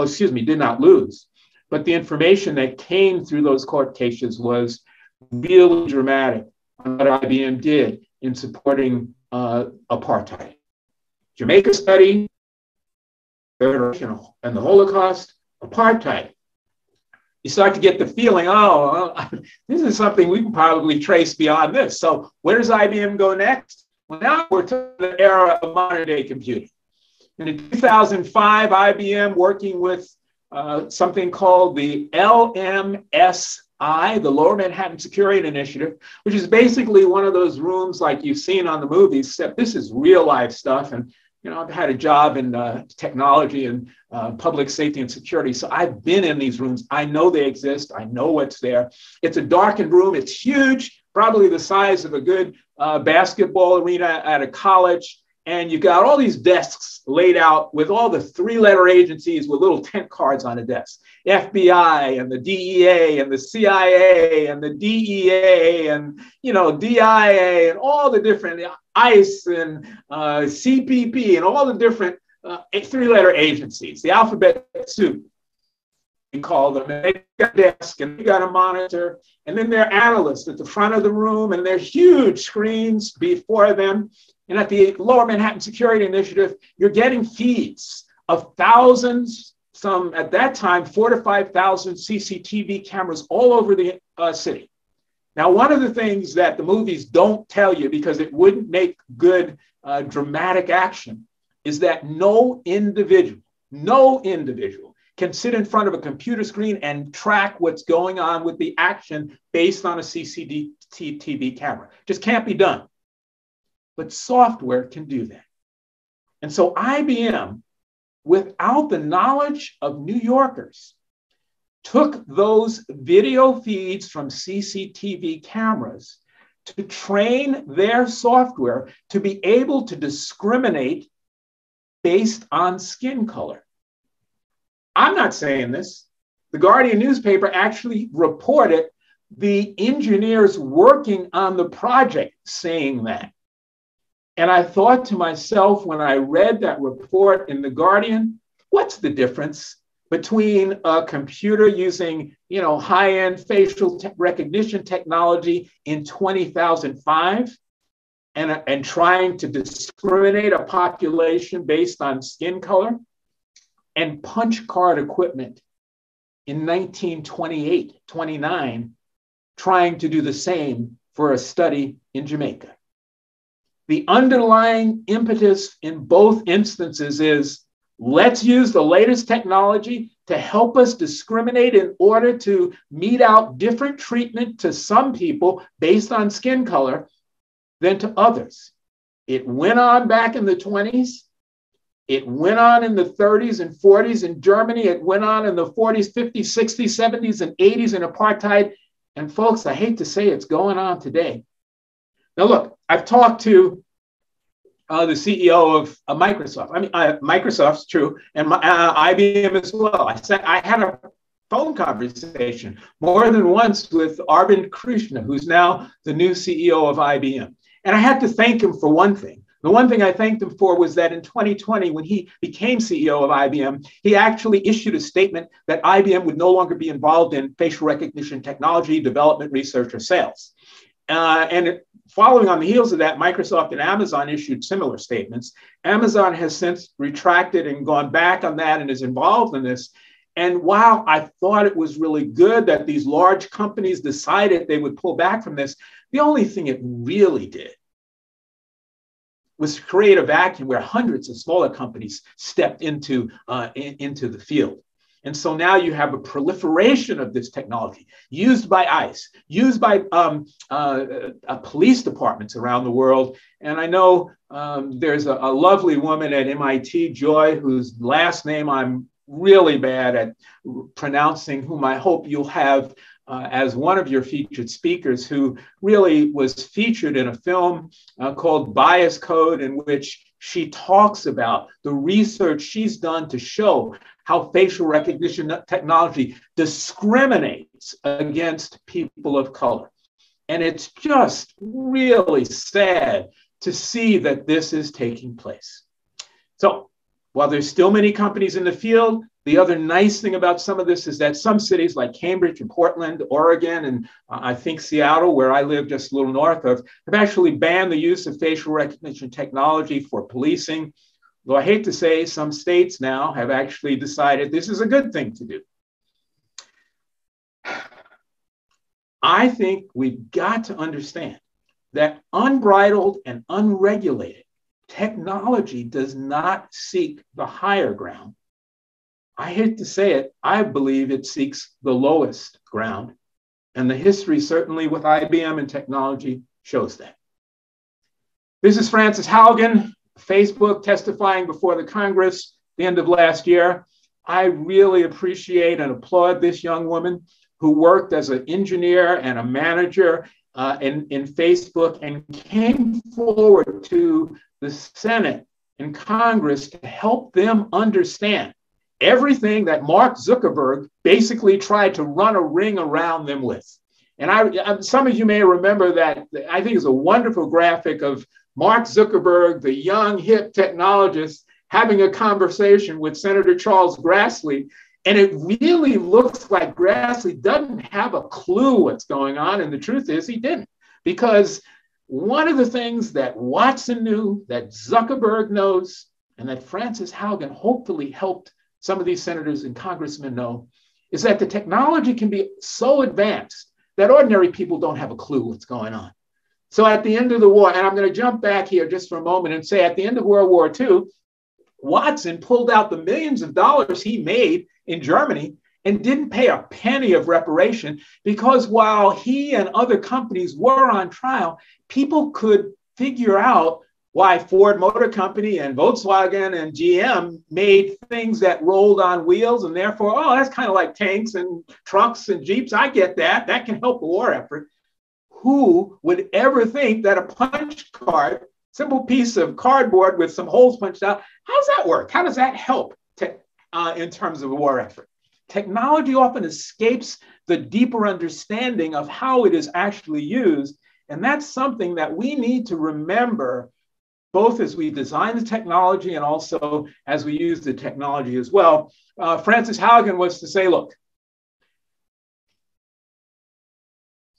did not lose. But the information that came through those court cases was really dramatic on what IBM did in supporting apartheid. Jamaica study, and the Holocaust, apartheid. You start to get the feeling, oh, this is something we can probably trace beyond this. So where does IBM go next? Well, now we're to the era of modern day computing. And in 2005, IBM, working with something called the LMSI, the Lower Manhattan Security Initiative, which is basically one of those rooms like you've seen on the movies, except this is real life stuff. And you know, I've had a job in technology and public safety and security, so I've been in these rooms. I know they exist. I know what's there. It's a darkened room. It's huge, probably the size of a good basketball arena at a college. And you've got all these desks laid out with all the three-letter agencies with little tent cards on the desk. FBI and the DEA and the CIA and the DEA and, you know, DIA and all the different ICE and CPP and all the different three-letter agencies, the alphabet soup. we call them, and they got a desk and they got a monitor, and then there are analysts at the front of the room, and there's huge screens before them. And at the Lower Manhattan Security Initiative, you're getting feeds of thousands, some at that time, 4,000 to 5,000 CCTV cameras all over the city. Now, one of the things that the movies don't tell you, because it wouldn't make good dramatic action, is that no individual can sit in front of a computer screen and track what's going on with the action based on a CCTV camera. Just can't be done. But software can do that. And so IBM, without the knowledge of New Yorkers, took those video feeds from CCTV cameras to train their software to be able to discriminate based on skin color. I'm not saying this. The Guardian newspaper actually reported the engineers working on the project saying that. And I thought to myself when I read that report in The Guardian, what's the difference between a computer using, you know, high-end facial recognition technology in 2005 and trying to discriminate a population based on skin color, and punch card equipment in 1928-29 trying to do the same for a study in Jamaica? The underlying impetus in both instances is, let's use the latest technology to help us discriminate in order to mete out different treatment to some people based on skin color than to others. It went on back in the 20s. It went on in the 30s and 40s in Germany. It went on in the 40s, 50s, 60s, 70s, and 80s in apartheid. And folks, I hate to say it's going on today. Now, look, I've talked to the CEO of Microsoft. I mean, Microsoft's true, and IBM as well. I said I had a phone conversation more than once with Arvind Krishna, who's now the new CEO of IBM. And I had to thank him for one thing. The one thing I thanked him for was that in 2020, when he became CEO of IBM, he actually issued a statement that IBM would no longer be involved in facial recognition technology, development, research, or sales. And following on the heels of that, Microsoft and Amazon issued similar statements. Amazon has since retracted and gone back on that and is involved in this. And wow, I thought it was really good that these large companies decided they would pull back from this. The only thing it really did was create a vacuum where hundreds of smaller companies stepped into the field. And so now you have a proliferation of this technology used by ICE, used by police departments around the world. And I know there's a lovely woman at MIT, Joy, whose last name I'm really bad at pronouncing, whom I hope you'll have as one of your featured speakers, who really was featured in a film called Bias Code, in which she talks about the research she's done to show how facial recognition technology discriminates against people of color. And it's just really sad to see that this is taking place. So while there's still many companies in the field, the other nice thing about some of this is that some cities like Cambridge and Portland, Oregon, and I think Seattle, where I live just a little north of, have actually banned the use of facial recognition technology for policing. Though I hate to say, some states now have actually decided this is a good thing to do. I think we've got to understand that unbridled and unregulated technology does not seek the higher ground. I hate to say it, I believe it seeks the lowest ground. And the history, certainly with IBM and technology, shows that. This is Frances Haugen, Facebook, testifying before the Congress the end of last year. I really appreciate and applaud this young woman who worked as an engineer and a manager in Facebook and came forward to the Senate and Congress to help them understand everything that Mark Zuckerberg basically tried to run a ring around them with. And some of you may remember that, I think it's a wonderful graphic of Mark Zuckerberg, the young hip technologist, having a conversation with Senator Charles Grassley. And it really looks like Grassley doesn't have a clue what's going on. And the truth is he didn't, because one of the things that Watson knew, that Zuckerberg knows, and that Francis Haugen hopefully helped some of these senators and congressmen know, is that the technology can be so advanced that ordinary people don't have a clue what's going on. So at the end of the war, and I'm going to jump back here just for a moment and say at the end of World War II, Watson pulled out the millions of dollars he made in Germany and didn't pay a penny of reparation, because while he and other companies were on trial, people could figure out why Ford Motor Company and Volkswagen and GM made things that rolled on wheels, and therefore, oh, that's kind of like tanks and trucks and Jeeps. I get that. That can help the war effort. Who would ever think that a punch card, simple piece of cardboard with some holes punched out, how does that work? How does that help in terms of a war effort? Technology often escapes the deeper understanding of how it is actually used. And that's something that we need to remember, both as we design the technology and also as we use the technology as well. Francis Haugen was to say, look,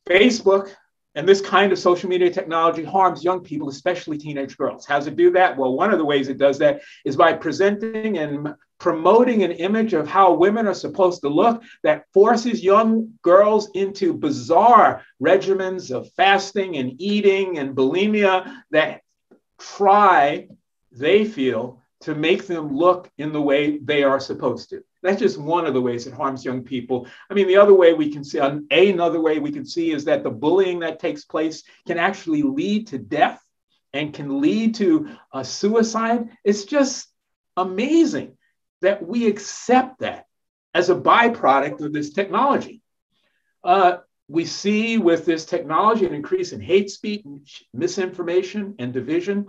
Facebook and this kind of social media technology harms young people, especially teenage girls. How does it do that? Well, one of the ways it does that is by presenting and promoting an image of how women are supposed to look that forces young girls into bizarre regimens of fasting and eating and bulimia that try, they feel, to make them look in the way they are supposed to. That's just one of the ways it harms young people. I mean, the other way we can see, another way we can see is that the bullying that takes place can actually lead to death and can lead to suicide. It's just amazing that we accept that as a byproduct of this technology. We see with this technology an increase in hate speech, misinformation, and division.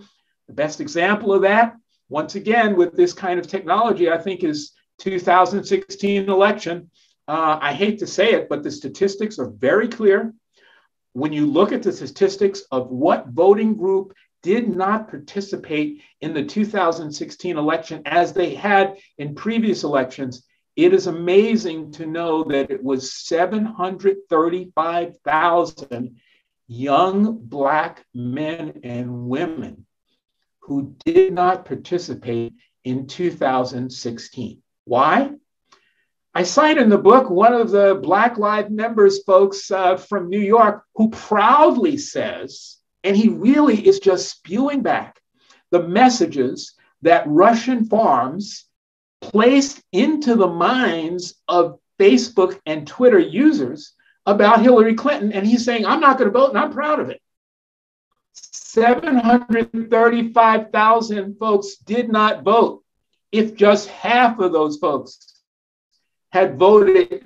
The best example of that, once again, with this kind of technology, I think is 2016 election. I hate to say it, but the statistics are very clear. When you look at the statistics of what voting group did not participate in the 2016 election as they had in previous elections, it is amazing to know that it was 735,000 young Black men and women who did not participate in 2016. Why? I cite in the book one of the Black Lives Members folks from New York who proudly says, and he really is just spewing back the messages that Russian farms placed into the minds of Facebook and Twitter users about Hillary Clinton. And he's saying, I'm not going to vote, and I'm proud of it. 735,000 folks did not vote. If just half of those folks had voted,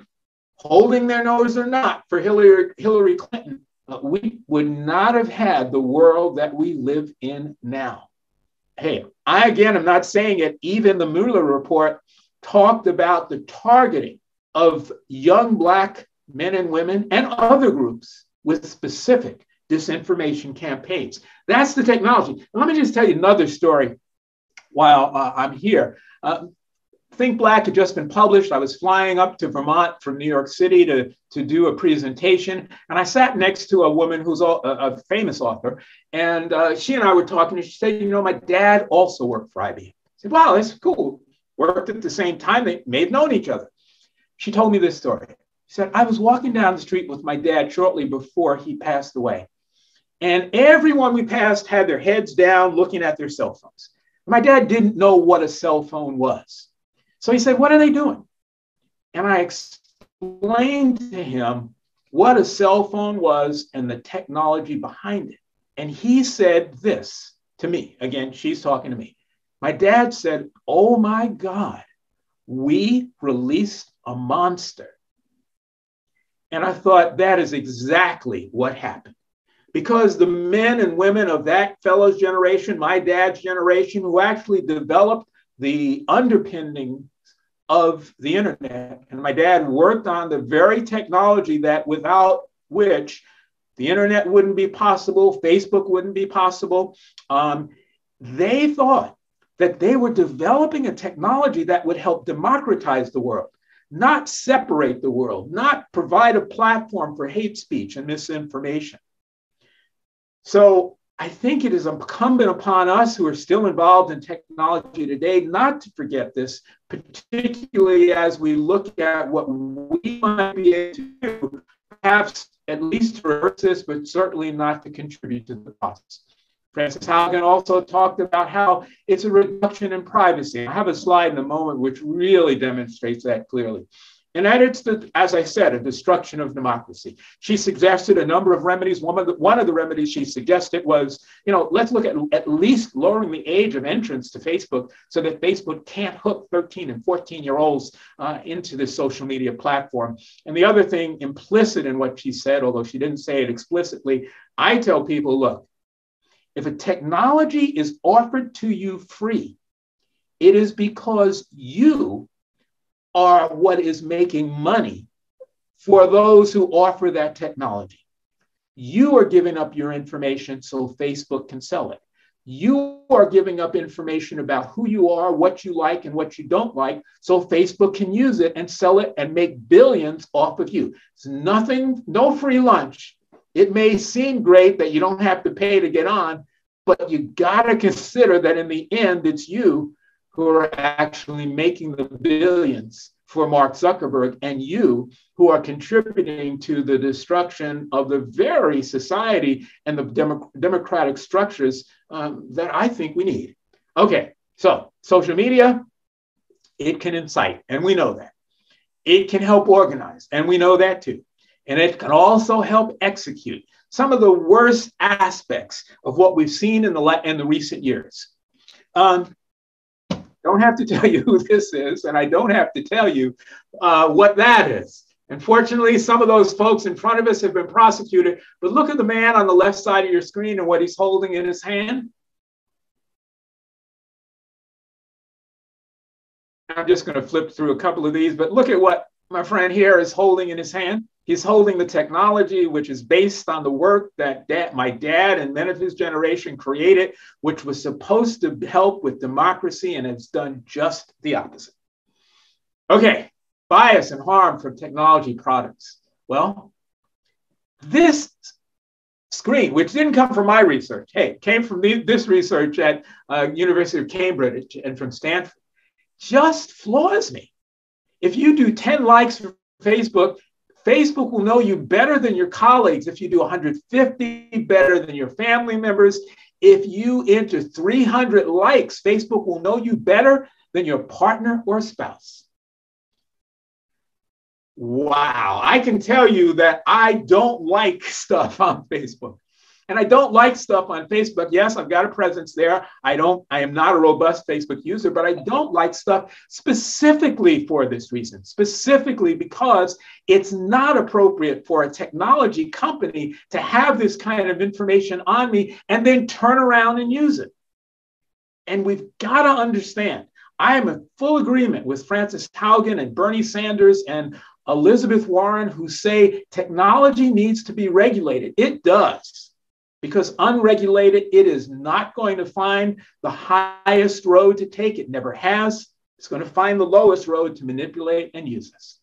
holding their nose or not, for Hillary Clinton, we would not have had the world that we live in now. Hey, I again am not saying it. Even the Mueller report talked about the targeting of young Black men and women and other groups with specific disinformation campaigns. That's the technology. Let me just tell you another story while I'm here. Think Black had just been published. I was flying up to Vermont from New York City to do a presentation. And I sat next to a woman who's a famous author. And she and I were talking, and she said, you know, my dad also worked for IBM. I said, wow, that's cool. Worked at the same time. They may have known each other. She told me this story. She said, I was walking down the street with my dad shortly before he passed away. And everyone we passed had their heads down looking at their cell phones. My dad didn't know what a cell phone was. So he said, what are they doing? And I explained to him what a cell phone was and the technology behind it. And he said this to me. Again, she's talking to me. My dad said, oh my God, we released a monster. And I thought that is exactly what happened. Because the men and women of that fellow's generation, my dad's generation, who actually developed the underpinnings of the internet, and my dad worked on the very technology that without which the internet wouldn't be possible, Facebook wouldn't be possible. They thought that they were developing a technology that would help democratize the world. not separate the world, not provide a platform for hate speech and misinformation. So I think it is incumbent upon us who are still involved in technology today not to forget this, particularly as we look at what we might be able to do, perhaps at least to reverse this, but certainly not to contribute to the process. Francis Haugen also talked about how it's a reduction in privacy. I have a slide in a moment which really demonstrates that clearly. And that it's, as I said, a destruction of democracy. She suggested a number of remedies. One of the remedies she suggested was, you know, let's look at least lowering the age of entrance to Facebook so that Facebook can't hook 13 and 14-year-olds into this social media platform. And the other thing implicit in what she said, although she didn't say it explicitly, I tell people, look, if a technology is offered to you free, it is because you are what is making money for those who offer that technology. You are giving up your information so Facebook can sell it. You are giving up information about who you are, what you like and what you don't like, so Facebook can use it and sell it and make billions off of you. It's nothing, no free lunch. It may seem great that you don't have to pay to get on, but you gotta consider that in the end, it's you who are actually making the billions for Mark Zuckerberg and you who are contributing to the destruction of the very society and the democratic structures that I think we need. Okay, so social media, it can incite, and we know that. It can help organize, and we know that too. And it can also help execute some of the worst aspects of what we've seen in the recent years. Don't have to tell you who this is, and I don't have to tell you what that is. Unfortunately, some of those folks in front of us have been prosecuted, but look at the man on the left side of your screen and what he's holding in his hand. I'm just going to flip through a couple of these, but look at what my friend here is holding in his hand. He's holding the technology which is based on the work that my dad and men of his generation created, which was supposed to help with democracy, and it's done just the opposite. Okay, bias and harm from technology products. Well, this screen, which didn't come from my research, hey, came from this research at University of Cambridge and from Stanford, just floors me. If you do 10 likes for Facebook, Facebook will know you better than your colleagues if you do 150, better than your family members. If you enter 300 likes, Facebook will know you better than your partner or spouse. Wow, I can tell you that I don't like stuff on Facebook. And I don't like stuff on Facebook. Yes, I've got a presence there. I am not a robust Facebook user, but I don't like stuff specifically for this reason, specifically because it's not appropriate for a technology company to have this kind of information on me and then turn around and use it. And we've got to understand, I am in full agreement with Frances Haugen and Bernie Sanders and Elizabeth Warren, who say technology needs to be regulated. It does. Because unregulated, it is not going to find the highest road to take. It never has. It's going to find the lowest road to manipulate and use us.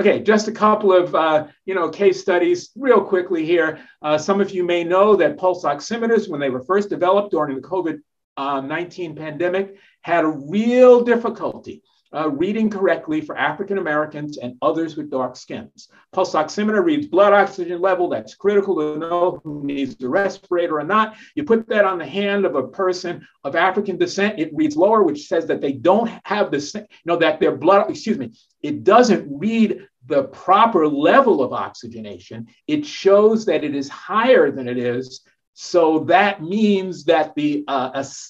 Okay, just a couple of case studies real quickly here. Some of you may know that pulse oximeters, when they were first developed during the COVID-19 pandemic, had a real difficulty reading correctly for African Americans and others with dark skins. Pulse oximeter reads blood oxygen level. That's critical to know who needs the respirator or not. You put that on the hand of a person of African descent, it reads lower, which says that they don't have the same, that their blood, it doesn't read the proper level of oxygenation. It shows that it is higher than it is. So that means that the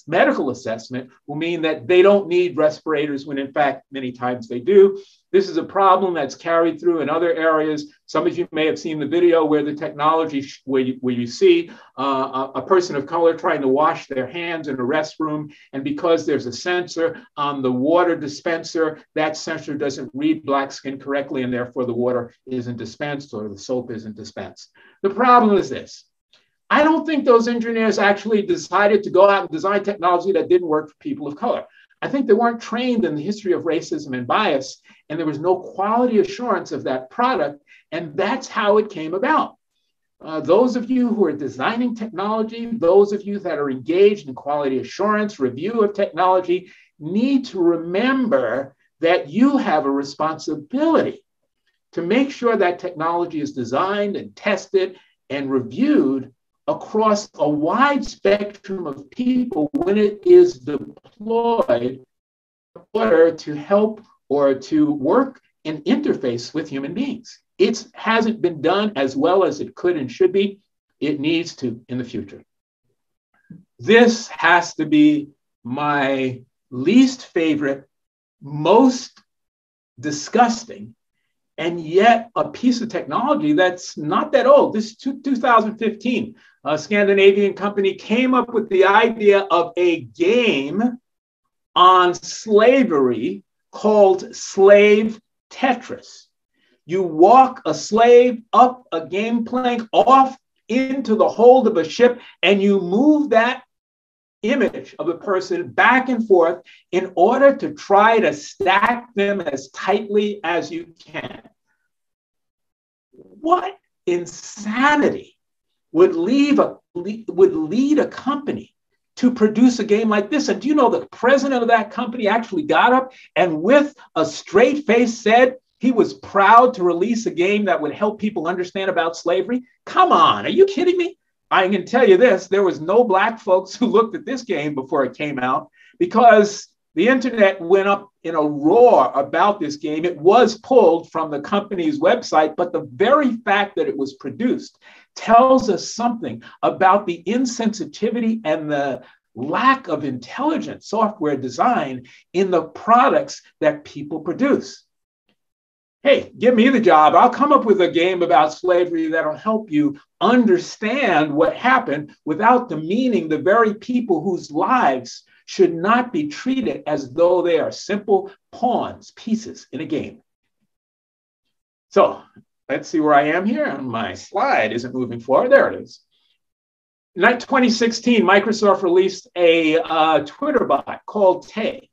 medical assessment will mean that they don't need respirators when in fact, many times they do. This is a problem that's carried through in other areas. Some of you may have seen the video where the technology, where you see a person of color trying to wash their hands in a restroom. And because there's a sensor on the water dispenser, that sensor doesn't read black skin correctly. And therefore the water isn't dispensed or the soap isn't dispensed. The problem is this. I don't think those engineers actually decided to go out and design technology that didn't work for people of color. I think they weren't trained in the history of racism and bias, and there was no quality assurance of that product, and that's how it came about. Those of you who are designing technology, those of you that are engaged in quality assurance, review of technology, need to remember that you have a responsibility to make sure that technology is designed and tested and reviewed across a wide spectrum of people when it is deployed in order to help or to work and interface with human beings. It hasn't been done as well as it could and should be. It needs to in the future. This has to be my least favorite, most disgusting, and yet a piece of technology that's not that old. This is 2015. A Scandinavian company came up with the idea of a game on slavery called Slave Tetris. You walk a slave up a game plank off into the hold of a ship, and you move that image of a person back and forth in order to try to stack them as tightly as you can. What insanity would lead a company to produce a game like this? And do you know the president of that company actually got up and with a straight face said he was proud to release a game that would help people understand about slavery? Come on, are you kidding me? I can tell you this, there was no Black folks who looked at this game before it came out because the internet went up in a roar about this game. It was pulled from the company's website, but the very fact that it was produced tells us something about the insensitivity and the lack of intelligent software design in the products that people produce. Hey, give me the job. I'll come up with a game about slavery that'll help you understand what happened without demeaning the very people whose lives should not be treated as though they are simple pawns, pieces in a game. So let's see where I am here. And my slide isn't moving forward. There it is. In 2016, Microsoft released a Twitter bot called Tay.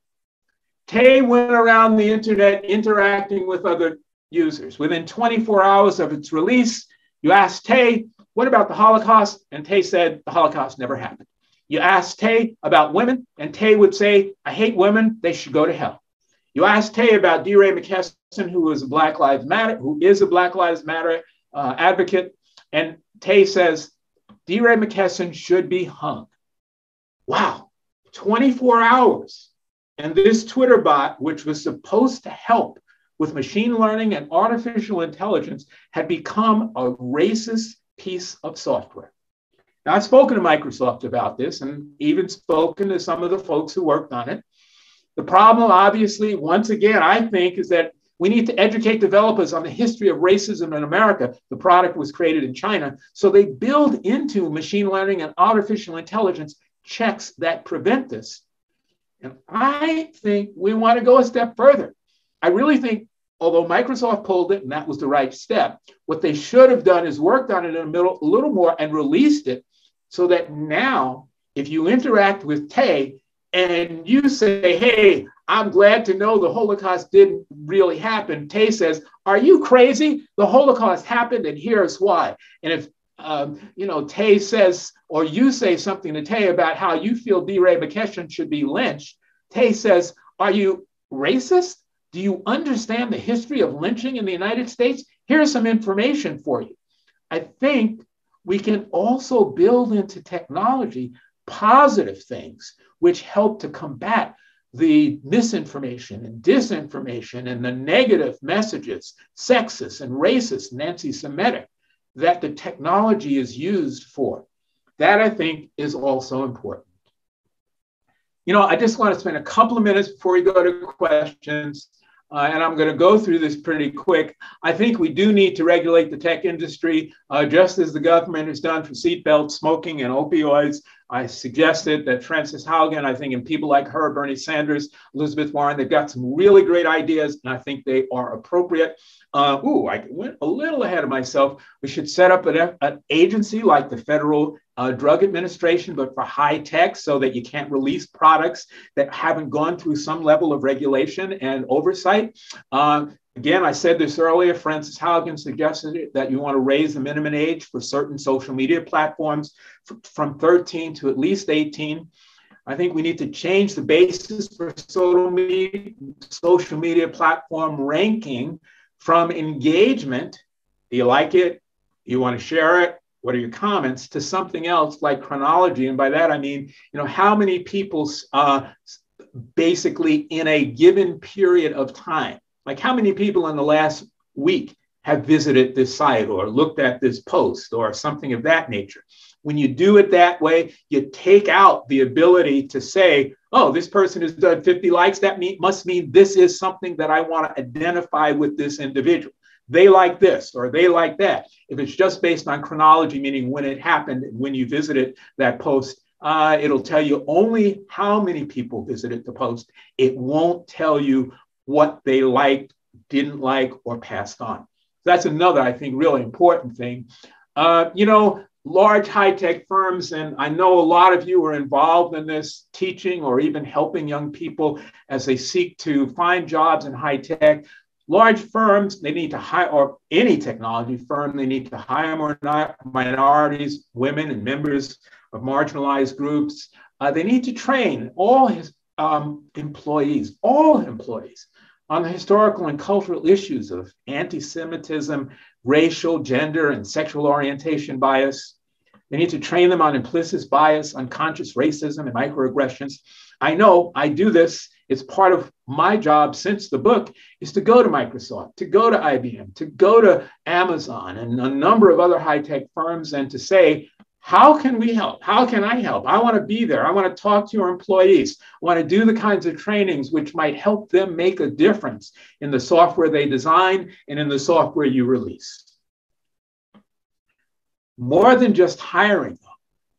Tay went around the internet interacting with other users. Within 24 hours of its release, you asked Tay, what about the Holocaust? And Tay said, the Holocaust never happened. You asked Tay about women, and Tay would say, I hate women, they should go to hell. You asked Tay about D. Ray McKesson, who is a Black Lives Matter advocate, and Tay says, D. Ray McKesson should be hung. Wow, 24 hours. And this Twitter bot, which was supposed to help with machine learning and artificial intelligence, had become a racist piece of software. Now, I've spoken to Microsoft about this and even spoken to some of the folks who worked on it. The problem, obviously, once again, I think, is that we need to educate developers on the history of racism in America. The product was created in China, so they build into machine learning and artificial intelligence checks that prevent this. And I think we want to go a step further. I really think, although Microsoft pulled it, and that was the right step, what they should have done is worked on it in the middle a little more and released it so that now, if you interact with Tay and you say, hey, I'm glad to know the Holocaust didn't really happen, Tay says, are you crazy? The Holocaust happened and here's why. And if Tay says, or you say something to Tay about how you feel D. Ray McKesson should be lynched, Tay says, are you racist? Do you understand the history of lynching in the United States? Here's some information for you. I think we can also build into technology positive things which help to combat the misinformation and disinformation and the negative messages, sexist and racist and anti-Semitic, that the technology is used for. That I think is also important. You know, I just want to spend a couple of minutes before we go to questions, and I'm going to go through this pretty quick. I think we do need to regulate the tech industry, just as the government has done for seatbelts, smoking, and opioids. I suggested that Frances Haugen, I think, and people like her, Bernie Sanders, Elizabeth Warren, they've got some really great ideas, and I think they are appropriate. I went a little ahead of myself. We should set up an agency like the Federal Drug Administration, but for high tech, so that you can't release products that haven't gone through some level of regulation and oversight. Again, I said this earlier, Francis Haugen suggested that you want to raise the minimum age for certain social media platforms from 13 to at least 18. I think we need to change the basis for social media platform ranking from engagement, do you like it, you want to share it, what are your comments, to something else like chronology. And by that, I mean, you know, how many people basically in a given period of time, like how many people in the last week have visited this site or looked at this post or something of that nature. When you do it that way, you take out the ability to say, oh, this person has done 50 likes. That must mean this is something that I want to identify with this individual. They like this or they like that. If it's just based on chronology, meaning when it happened, when you visited that post, it'll tell you only how many people visited the post. It won't tell you what they liked, didn't like, or passed on. That's another, I think, really important thing. You know, large high-tech firms, and I know a lot of you are involved in this teaching or even helping young people as they seek to find jobs in high-tech. Large firms, they need to hire, or any technology firm, they need to hire more minorities, women, and members of marginalized groups. They need to train all employees, on the historical and cultural issues of anti-Semitism, racial, gender, and sexual orientation bias. They need to train them on implicit bias, unconscious racism, and microaggressions. I know I do this. It's part of my job since the book is to go to Microsoft, to go to IBM, to go to Amazon, and a number of other high-tech firms, and to say, how can we help? How can I help? I want to be there. I want to talk to your employees. I want to do the kinds of trainings which might help them make a difference in the software they design and in the software you release. More than just hiring them,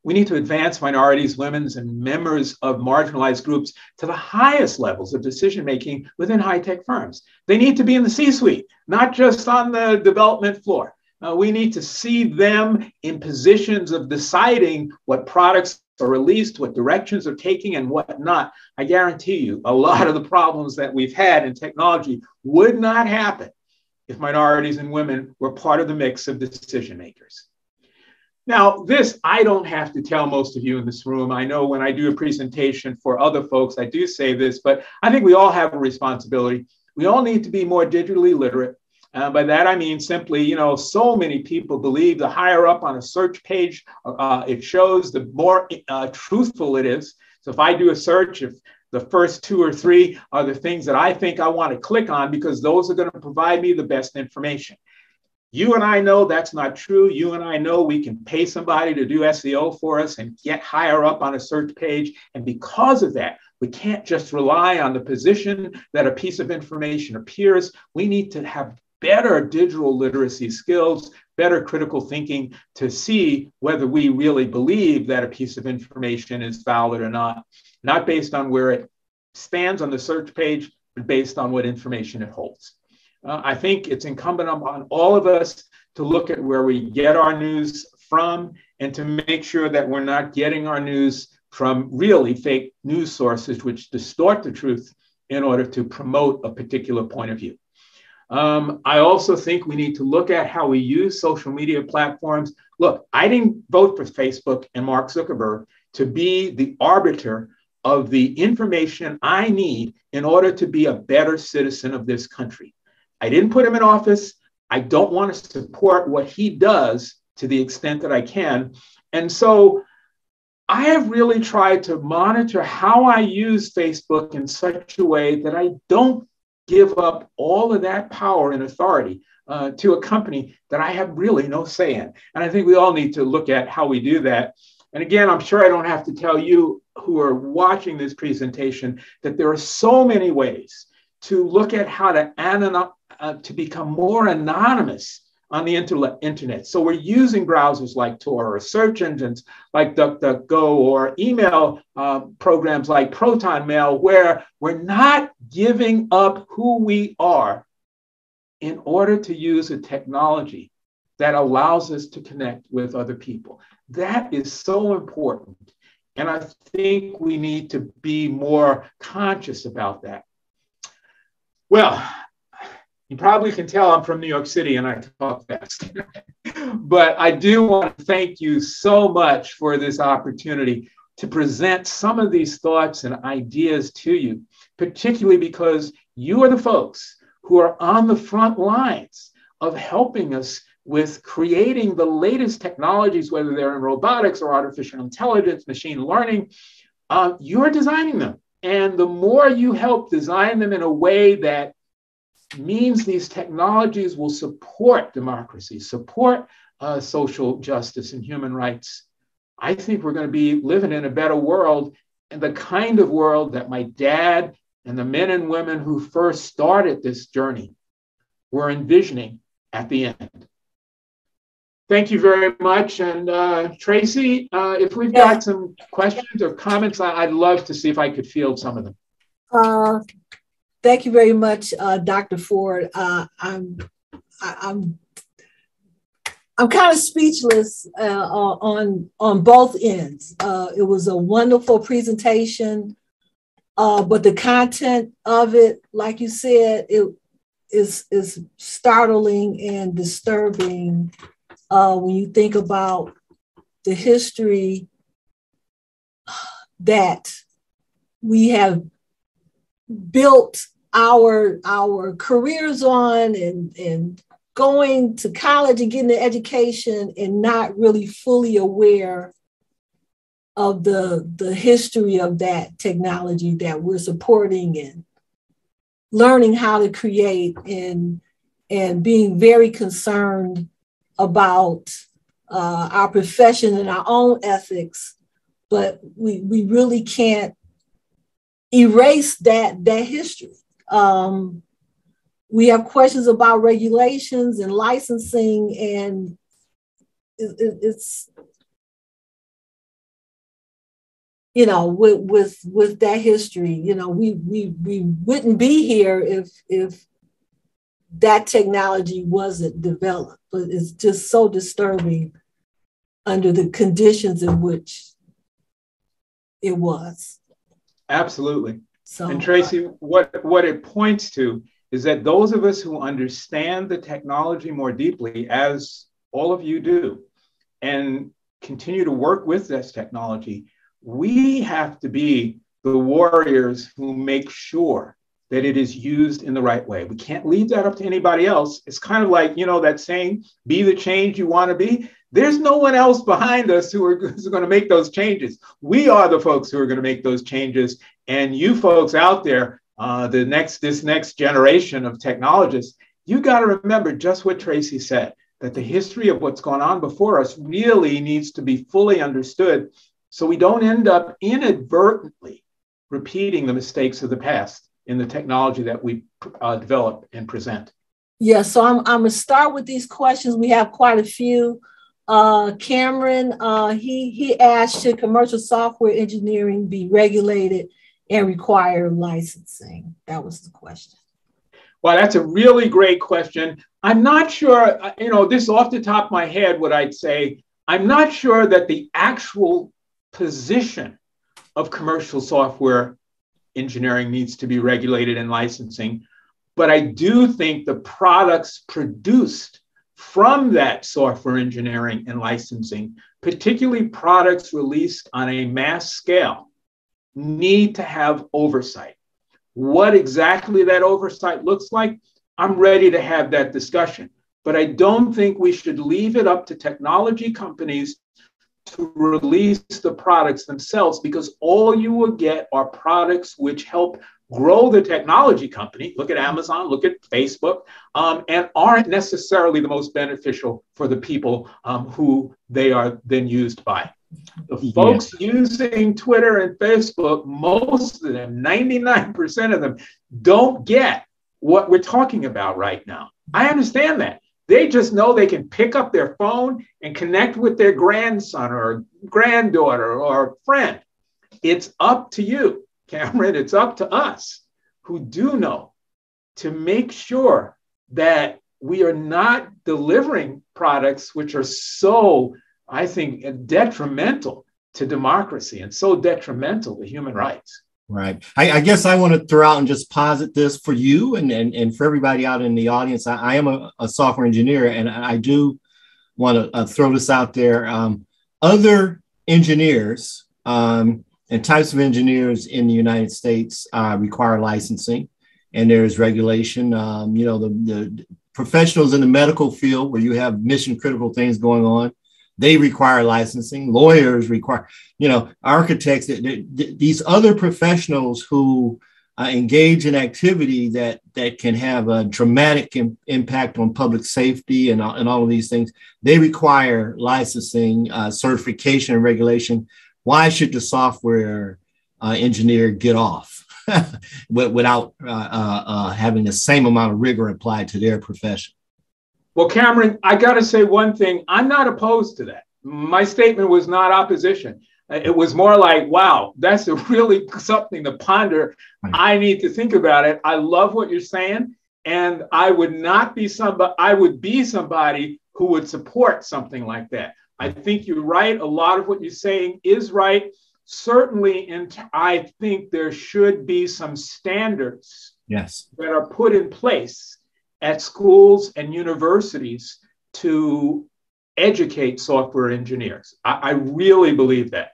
we need to advance minorities, women, and members of marginalized groups to the highest levels of decision-making within high-tech firms. They need to be in the C-suite, not just on the development floor. We need to see them in positions of deciding what products are released, what directions are taking, and what not. I guarantee you, a lot of the problems that we've had in technology would not happen if minorities and women were part of the mix of decision makers. Now, this I don't have to tell most of you in this room. I know when I do a presentation for other folks, I do say this, but I think we all have a responsibility. We all need to be more digitally literate. By that, I mean simply, you know, so many people believe the higher up on a search page it shows, the more truthful it is. So if I do a search, if the first 2 or 3 are the things that I think I want to click on, because those are going to provide me the best information. You and I know that's not true. You and I know we can pay somebody to do SEO for us and get higher up on a search page. And because of that, we can't just rely on the position that a piece of information appears. We need to have better digital literacy skills, better critical thinking to see whether we really believe that a piece of information is valid or not, not based on where it stands on the search page, but based on what information it holds. I think it's incumbent on all of us to look at where we get our news from and to make sure that we're not getting our news from really fake news sources which distort the truth in order to promote a particular point of view. I also think we need to look at how we use social media platforms. Look, I didn't vote for Facebook and Mark Zuckerberg to be the arbiter of the information I need in order to be a better citizen of this country. I didn't put him in office. I don't want to support what he does to the extent that I can. And so I have really tried to monitor how I use Facebook in such a way that I don't give up all of that power and authority to a company that I have really no say in. And I think we all need to look at how we do that. And again, I'm sure I don't have to tell you who are watching this presentation that there are so many ways to look at how to become more anonymous on the internet. So we're using browsers like Tor or search engines like DuckDuckGo or email programs like ProtonMail, where we're not giving up who we are in order to use a technology that allows us to connect with other people. That is so important. And I think we need to be more conscious about that. Well, you probably can tell I'm from New York City and I talk fast. But I do want to thank you so much for this opportunity to present some of these thoughts and ideas to you, particularly because you are the folks who are on the front lines of helping us with creating the latest technologies, whether they're in robotics or artificial intelligence, machine learning. You're designing them. And the more you help design them in a way that means these technologies will support democracy, support social justice and human rights, I think we're going to be living in a better world, and the kind of world that my dad and the men and women who first started this journey were envisioning at the end. Thank you very much. And Tracy, if we've got some questions or comments, I'd love to see if I could field some of them. Thank you very much, Dr. Ford. I'm kind of speechless on both ends. It was a wonderful presentation, but the content of it, like you said, it is startling and disturbing when you think about the history that we have built our careers on, and going to college and getting an education and not really fully aware of the history of that technology that we're supporting and learning how to create, and being very concerned about our profession and our own ethics. But we really can't erase that history. We have questions about regulations and licensing, and it's, you know, with that history, you know, we wouldn't be here if that technology wasn't developed. But it's just so disturbing under the conditions in which it was. Absolutely. So, and Tracy, what it points to is that those of us who understand the technology more deeply, as all of you do, and continue to work with this technology, we have to be the warriors who make sure that it is used in the right way. We can't leave that up to anybody else. It's kind of like, you know, that saying, be the change you want to be. There's no one else behind us who's going to make those changes. We are the folks who are going to make those changes. And you folks out there, this next generation of technologists, you got to remember just what Tracy said, that the history of what's gone on before us really needs to be fully understood, so we don't end up inadvertently repeating the mistakes of the past in the technology that we develop and present. Yeah, so I'm going to start with these questions. We have quite a few. Cameron, he asked, should commercial software engineering be regulated and require licensing? That was the question. Well, that's a really great question. I'm not sure, you know, this off the top of my head, what I'd say, I'm not sure that the actual position of commercial software engineering needs to be regulated in licensing, but I do think the products produced from that software engineering and licensing, particularly products released on a mass scale, need to have oversight. What exactly that oversight looks like, I'm ready to have that discussion. But I don't think we should leave it up to technology companies to release the products themselves, because all you will get are products which help grow the technology company. Look at Amazon, look at Facebook, and aren't necessarily the most beneficial for the people who they are then used by. The folks using Twitter and Facebook, most of them, 99% of them, don't get what we're talking about right now. I understand that. They just know they can pick up their phone and connect with their grandson or granddaughter or friend. It's up to you, Cameron. It's up to us who do know to make sure that we are not delivering products which are so I think, detrimental to democracy and so detrimental to human rights. Right. I guess I want to throw out and just posit this for you and for everybody out in the audience. I am a software engineer, and I do want to throw this out there. Other engineers and types of engineers in the United States require licensing, and there is regulation. You know, the professionals in the medical field where you have mission critical things going on, they require licensing. Lawyers require, you know, architects, these other professionals who engage in activity that can have a dramatic impact on public safety and all of these things. They require licensing, certification, and regulation. Why should the software engineer get off without having the same amount of rigor applied to their profession? Well, Cameron, I got to say one thing. I'm not opposed to that. My statement was not opposition. It was more like, wow, that's really something to ponder. I need to think about it. I love what you're saying. And I would not be somebody, I would be somebody who would support something like that. I think you're right. A lot of what you're saying is right. Certainly, and I think there should be some standards, yes, that are put in place at schools and universities to educate software engineers. I really believe that.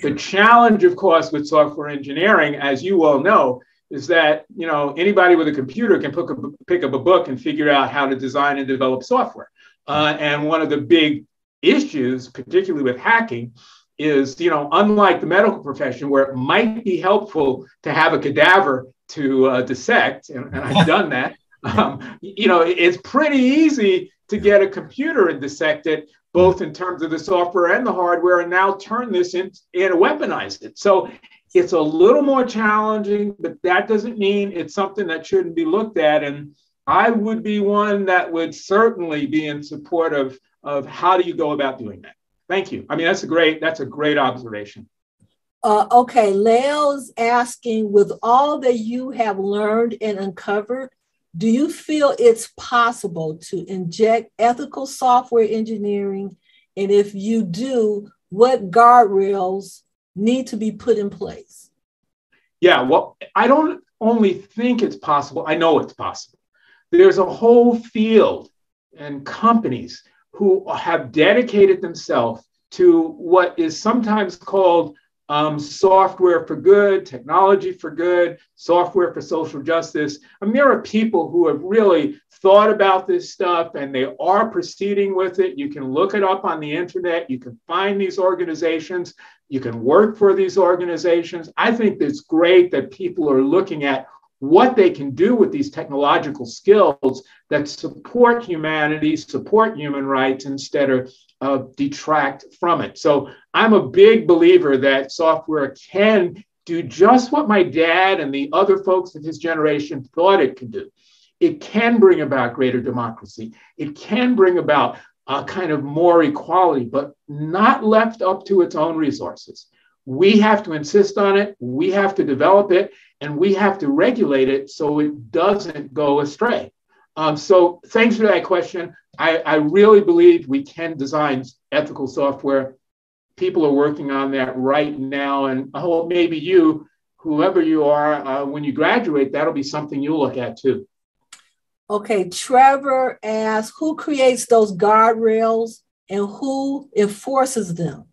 The challenge, of course, with software engineering, as you all know, is that, you know, anybody with a computer can pick up a book and figure out how to design and develop software. And one of the big issues, particularly with hacking, is, you know, unlike the medical profession where it might be helpful to have a cadaver to dissect, and I've done that, you know, it's pretty easy to get a computer and dissect it, both in terms of the software and the hardware, and now turn this into and weaponize it. So it's a little more challenging, but that doesn't mean it's something that shouldn't be looked at. And I would be one that would certainly be in support of how do you go about doing that. Thank you. I mean, that's a great observation. Okay, Lael's asking, with all that you have learned and uncovered, do you feel it's possible to inject ethical software engineering? And if you do, what guardrails need to be put in place? Yeah, well, I don't only think it's possible, I know it's possible. There's a whole field and companies who have dedicated themselves to what is sometimes called software for good, technology for good, software for social justice. I mean, there are people who have really thought about this stuff and they are proceeding with it. You can look it up on the internet. You can find these organizations. You can work for these organizations. I think it's great that people are looking at what they can do with these technological skills that support humanity, support human rights, instead of detract from it. So I'm a big believer that software can do just what my dad and the other folks of his generation thought it could do. It can bring about greater democracy. It can bring about a kind of more equality, but not left up to its own resources. We have to insist on it. We have to develop it, and we have to regulate it so it doesn't go astray. So thanks for that question. I really believe we can design ethical software. People are working on that right now. And I hope maybe you, whoever you are, when you graduate, that'll be something you'll look at too. Okay, Trevor asks, who creates those guardrails and who enforces them?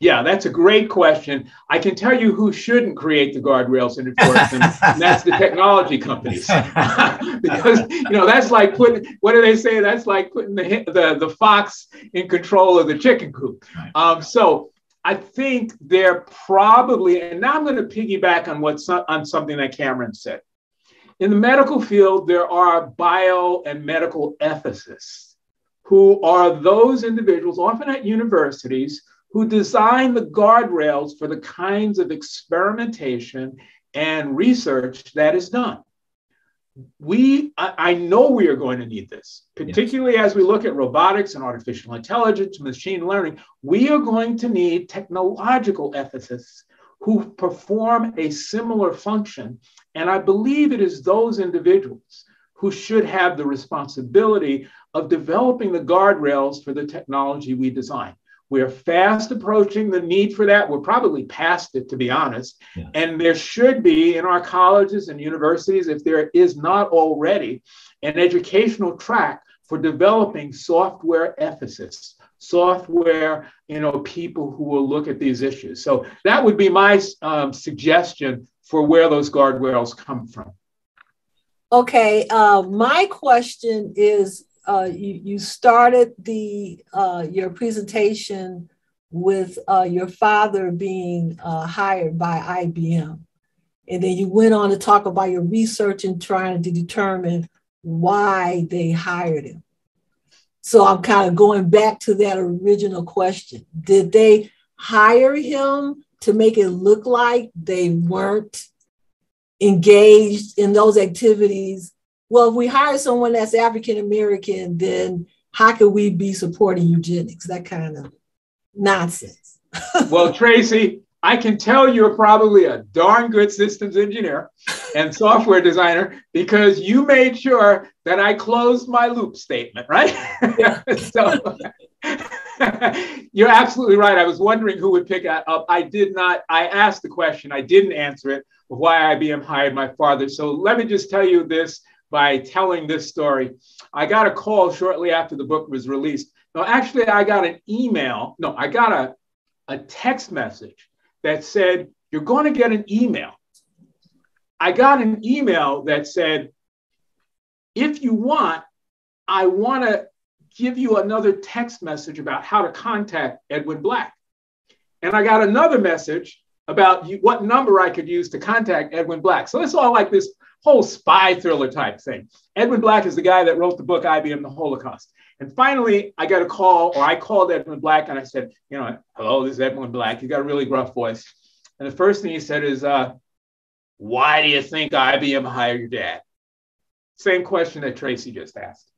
Yeah, that's a great question. I can tell you who shouldn't create the guardrails and enforce them, and that's the technology companies. Because, you know, that's like putting, what do they say? That's like putting the fox in control of the chicken coop. So I think they're probably, and now I'm going to piggyback on something that Cameron said. In the medical field, there are bio and medical ethicists, who are those individuals, often at universities, who design the guardrails for the kinds of experimentation and research that is done. I know we are going to need this, particularly, yes, as we look at robotics and artificial intelligence, machine learning. We are going to need technological ethicists who perform a similar function. And I believe it is those individuals who should have the responsibility of developing the guardrails for the technology we design. We are fast approaching the need for that. We're probably past it, to be honest. Yeah. And there should be in our colleges and universities, if there is not already, an educational track for developing software ethicists, software, people who will look at these issues. So that would be my suggestion for where those guardrails come from. Okay, my question is, you started your presentation with your father being hired by IBM. And then you went on to talk about your research and trying to determine why they hired him. So I'm kind of going back to that original question. Did they hire him to make it look like they weren't engaged in those activities? Well, if we hire someone that's African-American, then how could we be supporting eugenics? That kind of nonsense. Well, Tracy, I can tell you're probably a darn good systems engineer and software designer because you made sure that I closed my loop statement, right? Yeah. So you're absolutely right. I was wondering who would pick that up. I asked the question. I didn't answer it of why IBM hired my father. So let me just tell you this. By telling this story, I got a call shortly after the book was released. No, actually, I got an email. No, I got a text message that said, you're going to get an email. I got an email that said, if you want, I want to give you another text message about how to contact Edwin Black. And I got another message about what number I could use to contact Edwin Black. So it's all like this whole spy thriller type thing. Edwin Black is the guy that wrote the book, IBM, The Holocaust. And finally, I got a call, or I called Edwin Black and I said, hello, this is Edwin Black. You got a really gruff voice. And the first thing he said is, why do you think IBM hired your dad? Same question that Tracy just asked.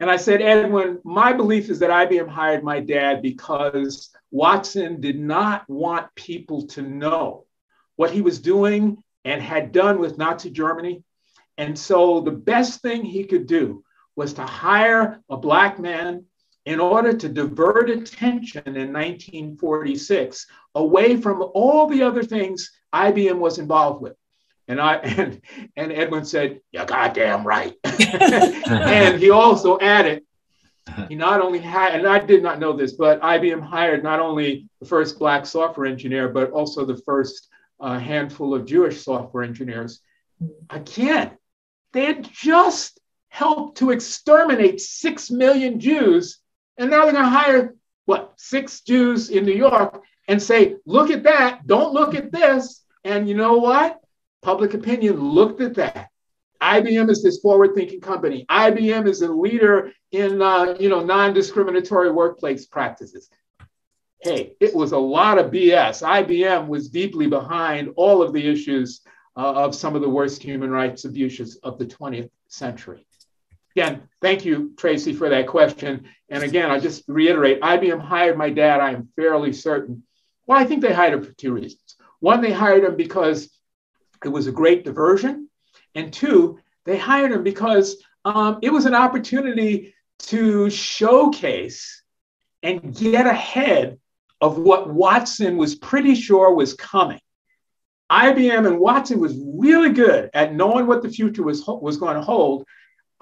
And I said, Edwin, my belief is that IBM hired my dad because Watson did not want people to know what he was doing and had done with Nazi Germany. And so the best thing he could do was to hire a Black man in order to divert attention in 1946 away from all the other things IBM was involved with. And Edwin said, you're goddamn right. And he also added, he not only had, and I did not know this, but IBM hired not only the first Black software engineer, but also the first a handful of Jewish software engineers. Again, they had just helped to exterminate 6 million Jews, and now they're going to hire, 6 Jews in New York and say, look at that, don't look at this. And you know what? Public opinion looked at that. IBM is this forward-thinking company. IBM is a leader in non-discriminatory workplace practices. Hey, it was a lot of BS. IBM was deeply behind all of the issues of some of the worst human rights abuses of the 20th century. Again, thank you, Tracy, for that question. And again, I just reiterate, IBM hired my dad, I am fairly certain. Well, I think they hired him for two reasons. One, they hired him because it was a great diversion. And two, they hired him because it was an opportunity to showcase and get ahead of what Watson was pretty sure was coming. IBM and Watson was really good at knowing what the future was going to hold.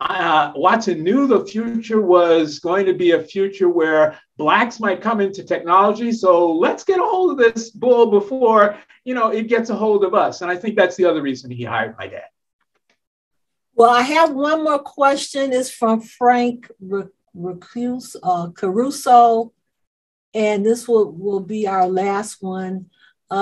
Watson knew the future was going to be a future where Blacks might come into technology. So let's get a hold of this bull before it gets a hold of us. And I think that's the other reason he hired my dad. Well, I have one more question. It's from Frank Caruso. And this will be our last one.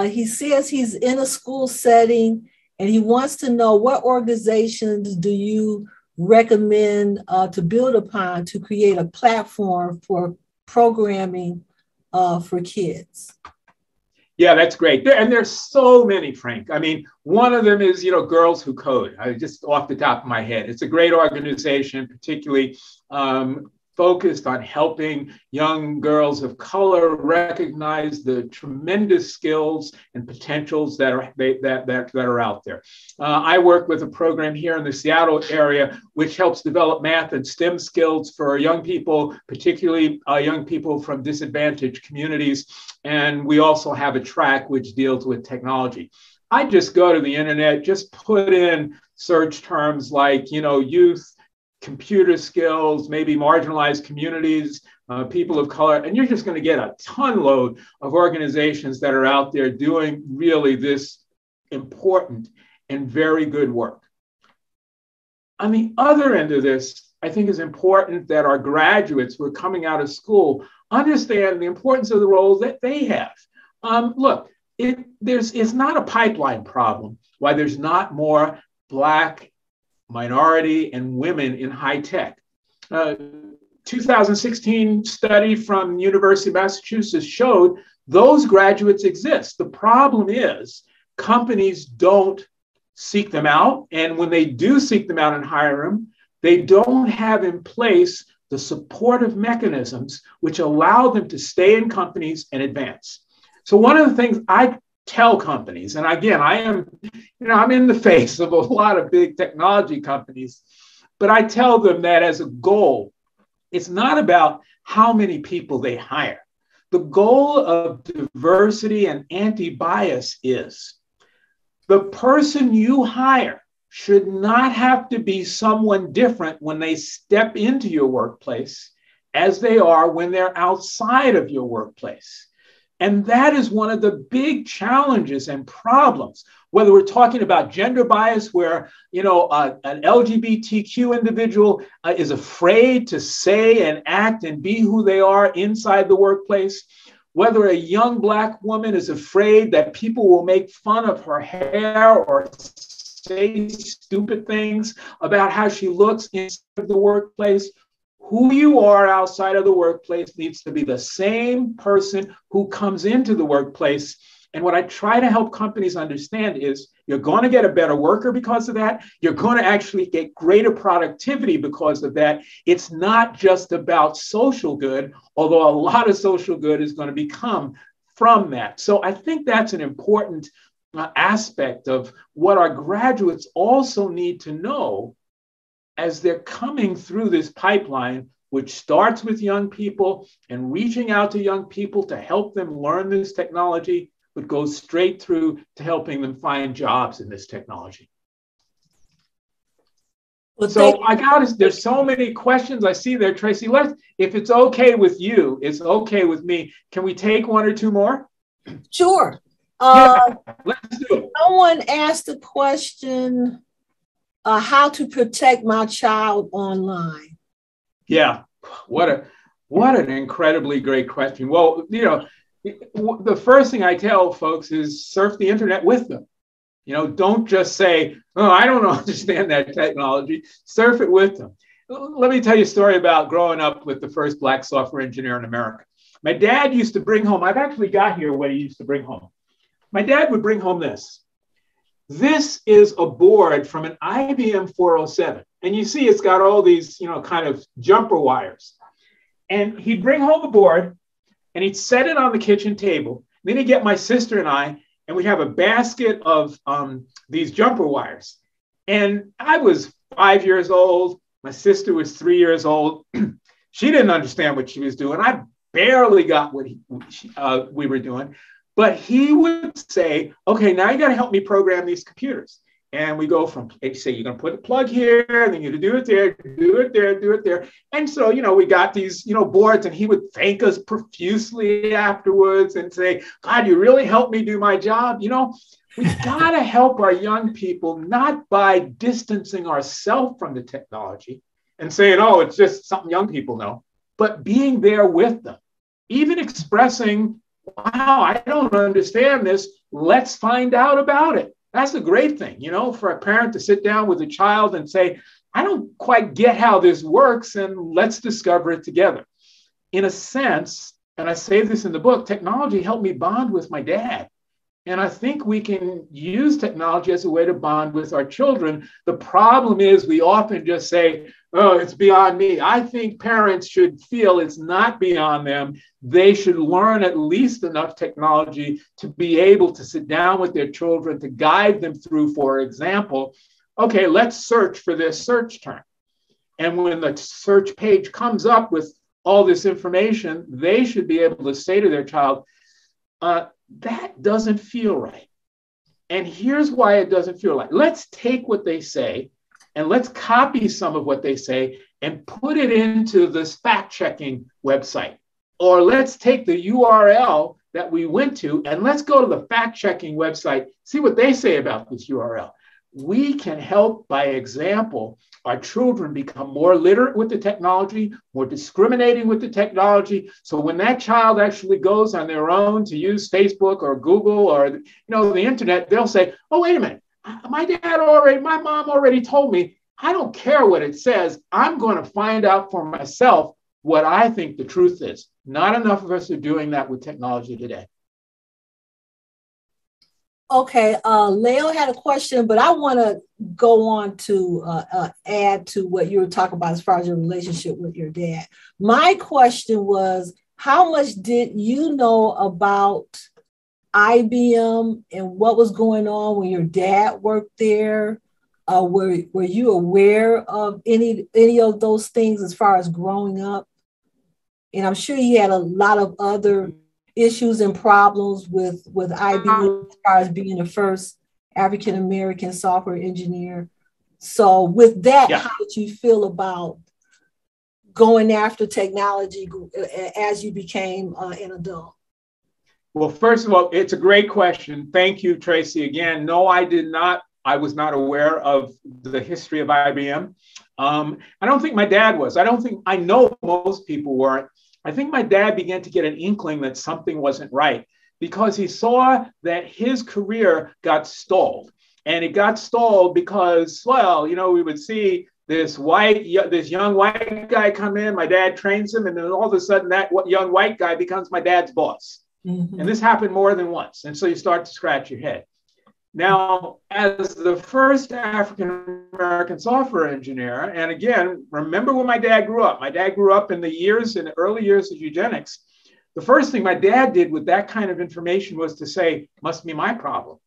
He says he's in a school setting and he wants to know, what organizations do you recommend to build upon to create a platform for programming for kids? Yeah, that's great. And there's so many, Frank. I mean, one of them is, Girls Who Code. Just off the top of my head. It's a great organization, particularly focused on helping young girls of color recognize the tremendous skills and potentials that are out there. I work with a program here in the Seattle area, which helps develop math and STEM skills for young people, particularly young people from disadvantaged communities. And we also have a track which deals with technology. I just go to the internet, just put in search terms like, you know, youth, computer skills, maybe marginalized communities, people of color, and you're just going to get a ton load of organizations that are out there doing really this important and very good work. On the other end of this, I think it's important that our graduates who are coming out of school understand the importance of the roles that they have. Look, it's not a pipeline problem why there's not more Black, minority, and women in high tech. 2016 study from University of Massachusetts showed those graduates exist. The problem is companies don't seek them out. And when they do seek them out and hire them, they don't have in place the supportive mechanisms which allow them to stay in companies and advance. So one of the things I tell companies, and again, I'm in the face of a lot of big technology companies, but I tell them that as a goal, it's not about how many people they hire. The goal of diversity and anti-bias is the person you hire should not have to be someone different when they step into your workplace as they are when they're outside of your workplace. And that is one of the big challenges and problems, whether we're talking about gender bias, where, you know, an LGBTQ individual is afraid to say and act and be who they are inside the workplace, whether a young Black woman is afraid that people will make fun of her hair or say stupid things about how she looks inside the workplace. Who you are outside of the workplace needs to be the same person who comes into the workplace. And what I try to help companies understand is you're going to get a better worker because of that. You're going to actually get greater productivity because of that. It's not just about social good, although a lot of social good is going to become from that. So I think that's an important aspect of what our graduates also need to know as they're coming through this pipeline, which starts with young people and reaching out to young people to help them learn this technology, but goes straight through to helping them find jobs in this technology. Well, so there's so many questions I see there, Tracy. If it's okay with you, it's okay with me. Can we take one or two more? Sure. Yeah, let's do it. Someone asked a question. How to protect my child online? Yeah, what an incredibly great question. Well, you know, the first thing I tell folks is surf the internet with them. You know, don't just say, oh, I don't understand that technology. Surf it with them. Let me tell you a story about growing up with the first Black software engineer in America. My dad used to bring home, I've actually got here what he used to bring home. My dad would bring home this. This is a board from an IBM 407. And you see it's got all these, you know, kind of jumper wires. And he'd bring home the board and he'd set it on the kitchen table. And then he'd get my sister and I, and we'd have a basket of these jumper wires. And I was 5 years old. My sister was 3 years old. She didn't understand what she was doing. I barely got what we were doing. But he would say, okay, now you got to help me program these computers. And we go from, he'd say, you're going to put a plug here, and then you do it there, do it there, do it there. And so, you know, we got these, you know, boards, and he would thank us profusely afterwards and say, God, you really helped me do my job. You know, we've got to help our young people, not by distancing ourselves from the technology and saying, oh, it's just something young people know, but being there with them, even expressing, wow, I don't understand this. Let's find out about it. That's a great thing, you know, for a parent to sit down with a child and say, I don't quite get how this works, and let's discover it together. In a sense, and I say this in the book, technology helped me bond with my dad. And I think we can use technology as a way to bond with our children. The problem is we often just say, oh, it's beyond me. I think parents should feel it's not beyond them. They should learn at least enough technology to be able to sit down with their children, to guide them through, for example, okay, let's search for this search term. And when the search page comes up with all this information, they should be able to say to their child, that doesn't feel right. And here's why it doesn't feel right. Let's take what they say and let's copy some of what they say and put it into this fact-checking website. Or let's take the URL that we went to and let's go to the fact-checking website, see what they say about this URL. We can help by example our children become more literate with the technology, more discriminating with the technology. So when that child actually goes on their own to use Facebook or Google or the internet, they'll say, oh, wait a minute, my mom already told me, I don't care what it says. I'm going to find out for myself what I think the truth is. Not enough of us are doing that with technology today. Okay, Leo had a question, but I want to go on to add to what you were talking about as far as your relationship with your dad. My question was, how much did you know about IBM and what was going on when your dad worked there? Were you aware of any of those things as far as growing up? And I'm sure you had a lot of other issues and problems with IBM as far as being the first African-American software engineer. So with that, yeah. How did you feel about going after technology as you became an adult? Well, first of all, it's a great question. Thank you, Tracy, again. No, I did not. I was not aware of the history of IBM. I don't think my dad was. I know most people weren't. I think my dad began to get an inkling that something wasn't right because he saw that his career got stalled. And it got stalled because, well, we would see this young white guy come in, my dad trains him, and then all of a sudden that young white guy becomes my dad's boss. Mm-hmm. And this happened more than once. And so you start to scratch your head. Now, as the first African-American software engineer, and again, remember when my dad grew up. My dad grew up in the early years of eugenics. The first thing my dad did with that kind of information was to say, must be my problem.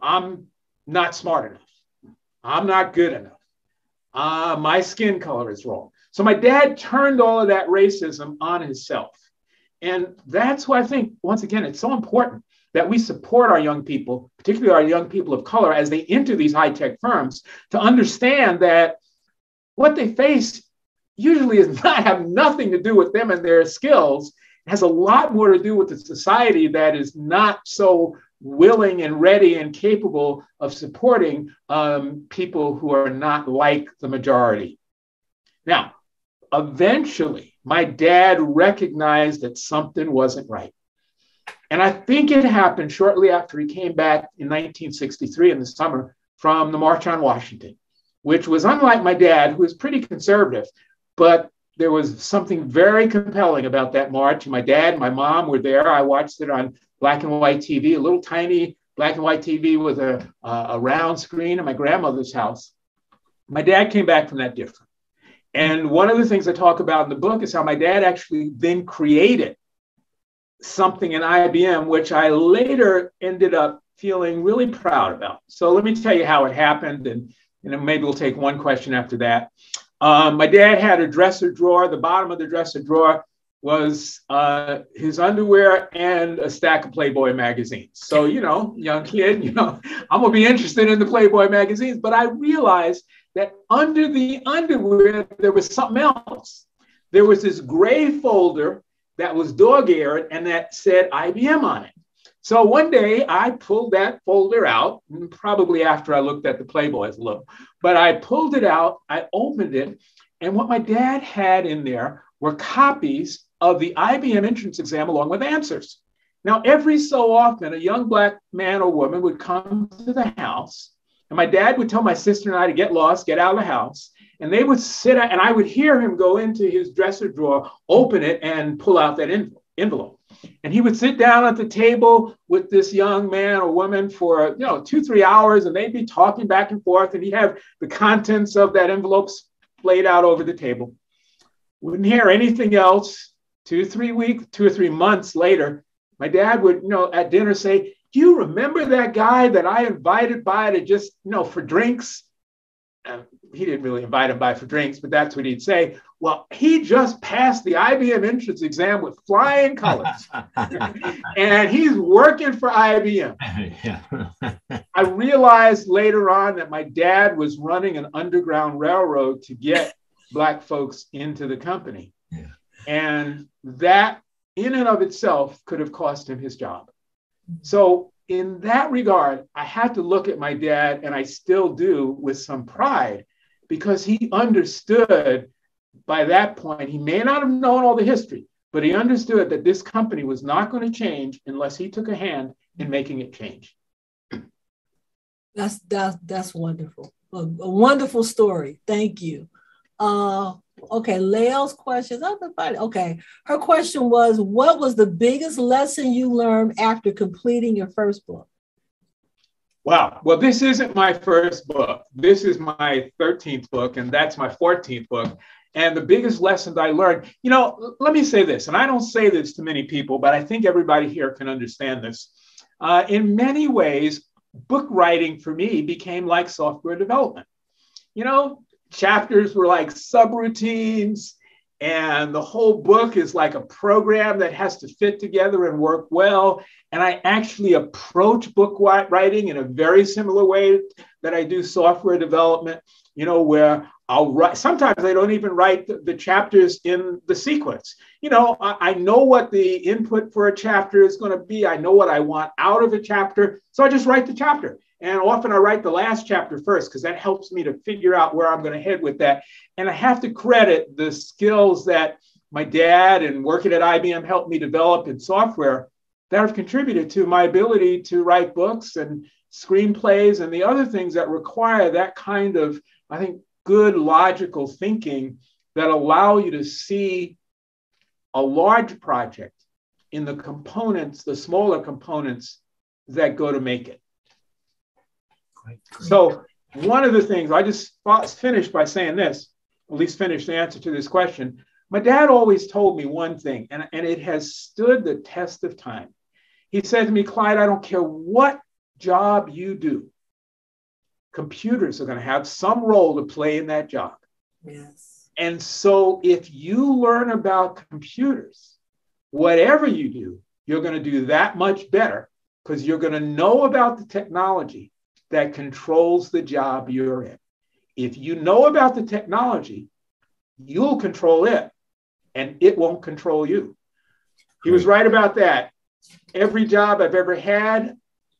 I'm not smart enough. I'm not good enough. My skin color is wrong. So my dad turned all of that racism on himself. And that's why I think, once again, it's so important that we support our young people, particularly our young people of color, as they enter these high-tech firms, to understand that what they face usually does not have nothing to do with them and their skills. It has a lot more to do with the society that is not so willing and ready and capable of supporting people who are not like the majority. Now, eventually, my dad recognized that something wasn't right. And I think it happened shortly after he came back in 1963 in the summer from the March on Washington, which was unlike my dad, who was pretty conservative, but there was something very compelling about that march. My dad and my mom were there. I watched it on black and white TV, a little tiny black and white TV with a round screen in my grandmother's house. My dad came back from that different. And one of the things I talk about in the book is how my dad actually then created something in IBM, which I later ended up feeling really proud about. So let me tell you how it happened, and maybe we'll take one question after that. My dad had a dresser drawer. The bottom of the dresser drawer was his underwear and a stack of Playboy magazines. So, young kid, I'm gonna be interested in the Playboy magazines, but I realized that under the underwear, there was something else. There was this gray folder that was dog-eared and that said IBM on it. So one day I pulled that folder out, probably after I looked at the Playboys a little, but I pulled it out, I opened it, and what my dad had in there were copies of the IBM entrance exam along with answers. Now, every so often, a young black man or woman would come to the house, and my dad would tell my sister and I to get lost, get out of the house. And they would sit, and I would hear him go into his dresser drawer, open it, and pull out that envelope. And he would sit down at the table with this young man or woman for, 2-3 hours, and they'd be talking back and forth, and he'd have the contents of that envelope laid out over the table. Wouldn't hear anything else. 2 or 3 months later, my dad would, at dinner say, "Do you remember that guy that I invited by to just, for drinks?" He didn't really invite him by for drinks, but that's what he'd say. "Well, he just passed the IBM entrance exam with flying colors, and he's working for IBM." Yeah. I realized later on that my dad was running an underground railroad to get Black folks into the company. Yeah. And that in and of itself could have cost him his job. So in that regard, I had to look at my dad, and I still do, with some pride, because he understood by that point, he may not have known all the history, but he understood that this company was not going to change unless he took a hand in making it change. That's wonderful. A wonderful story. Thank you. Okay, Lael's questions. Okay, her question was, what was the biggest lesson you learned after completing your first book? Wow. Well, this isn't my first book. This is my 13th book, and that's my 14th book. And the biggest lessons I learned, let me say this, and I don't say this to many people, but I think everybody here can understand this. In many ways, book writing for me became like software development. Chapters were like subroutines, and the whole book is like a program that has to fit together and work well. And I actually approach book writing in a very similar way that I do software development, where I'll write, sometimes I don't even write the chapters in the sequence. I know what the input for a chapter is going to be. I know what I want out of a chapter. So I just write the chapter. And often I write the last chapter first, because that helps me to figure out where I'm going to head with that. And I have to credit the skills that my dad and working at IBM helped me develop in software that have contributed to my ability to write books and screenplays and the other things that require that kind of, I think, good logical thinking that allow you to see a large project in the components, the smaller components that go to make it. So one of the things, I just finished by saying this, at least finished the answer to this question. My dad always told me one thing, and it has stood the test of time. He said to me, "Clyde, I don't care what job you do, computers are going to have some role to play in that job." Yes. And so if you learn about computers, whatever you do, you're going to do that much better, because you're going to know about the technology that controls the job you're in. If you know about the technology, you'll control it, and it won't control you. He was right about that. Every job I've ever had,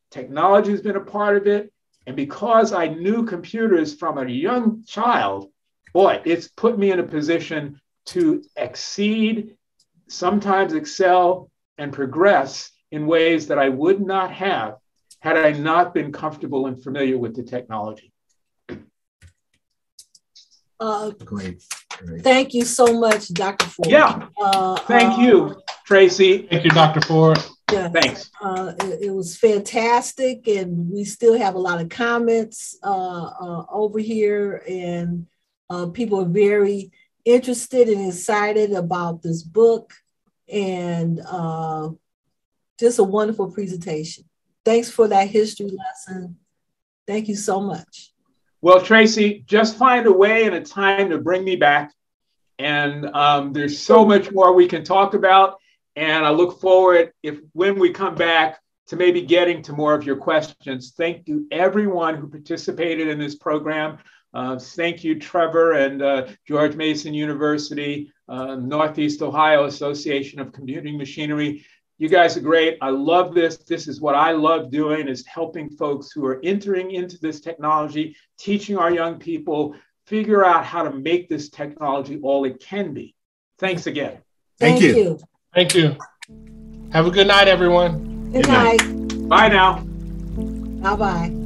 technology has been a part of it. And because I knew computers from a young child, boy, it's put me in a position to exceed, sometimes excel, and progress in ways that I would not have had I not been comfortable and familiar with the technology. Great. Thank you so much, Dr. Ford. Yeah, thank you, Tracy. Thank you, Dr. Ford. Yeah. Thanks. It was fantastic, and we still have a lot of comments over here, and people are very interested and excited about this book, and just a wonderful presentation. Thanks for that history lesson. Thank you so much. Well, Tracy, just find a way and a time to bring me back. And there's so much more we can talk about. And I look forward, when we come back, to maybe getting to more of your questions. Thank you, everyone who participated in this program. Thank you, Trevor and George Mason University, Northeast Ohio Association of Computing Machinery. You guys are great. I love this. This is what I love doing, is helping folks who are entering into this technology, teaching our young people, figure out how to make this technology all it can be. Thanks again. Thank you. Thank you. Have a good night, everyone. Good night. Bye now. Bye-bye.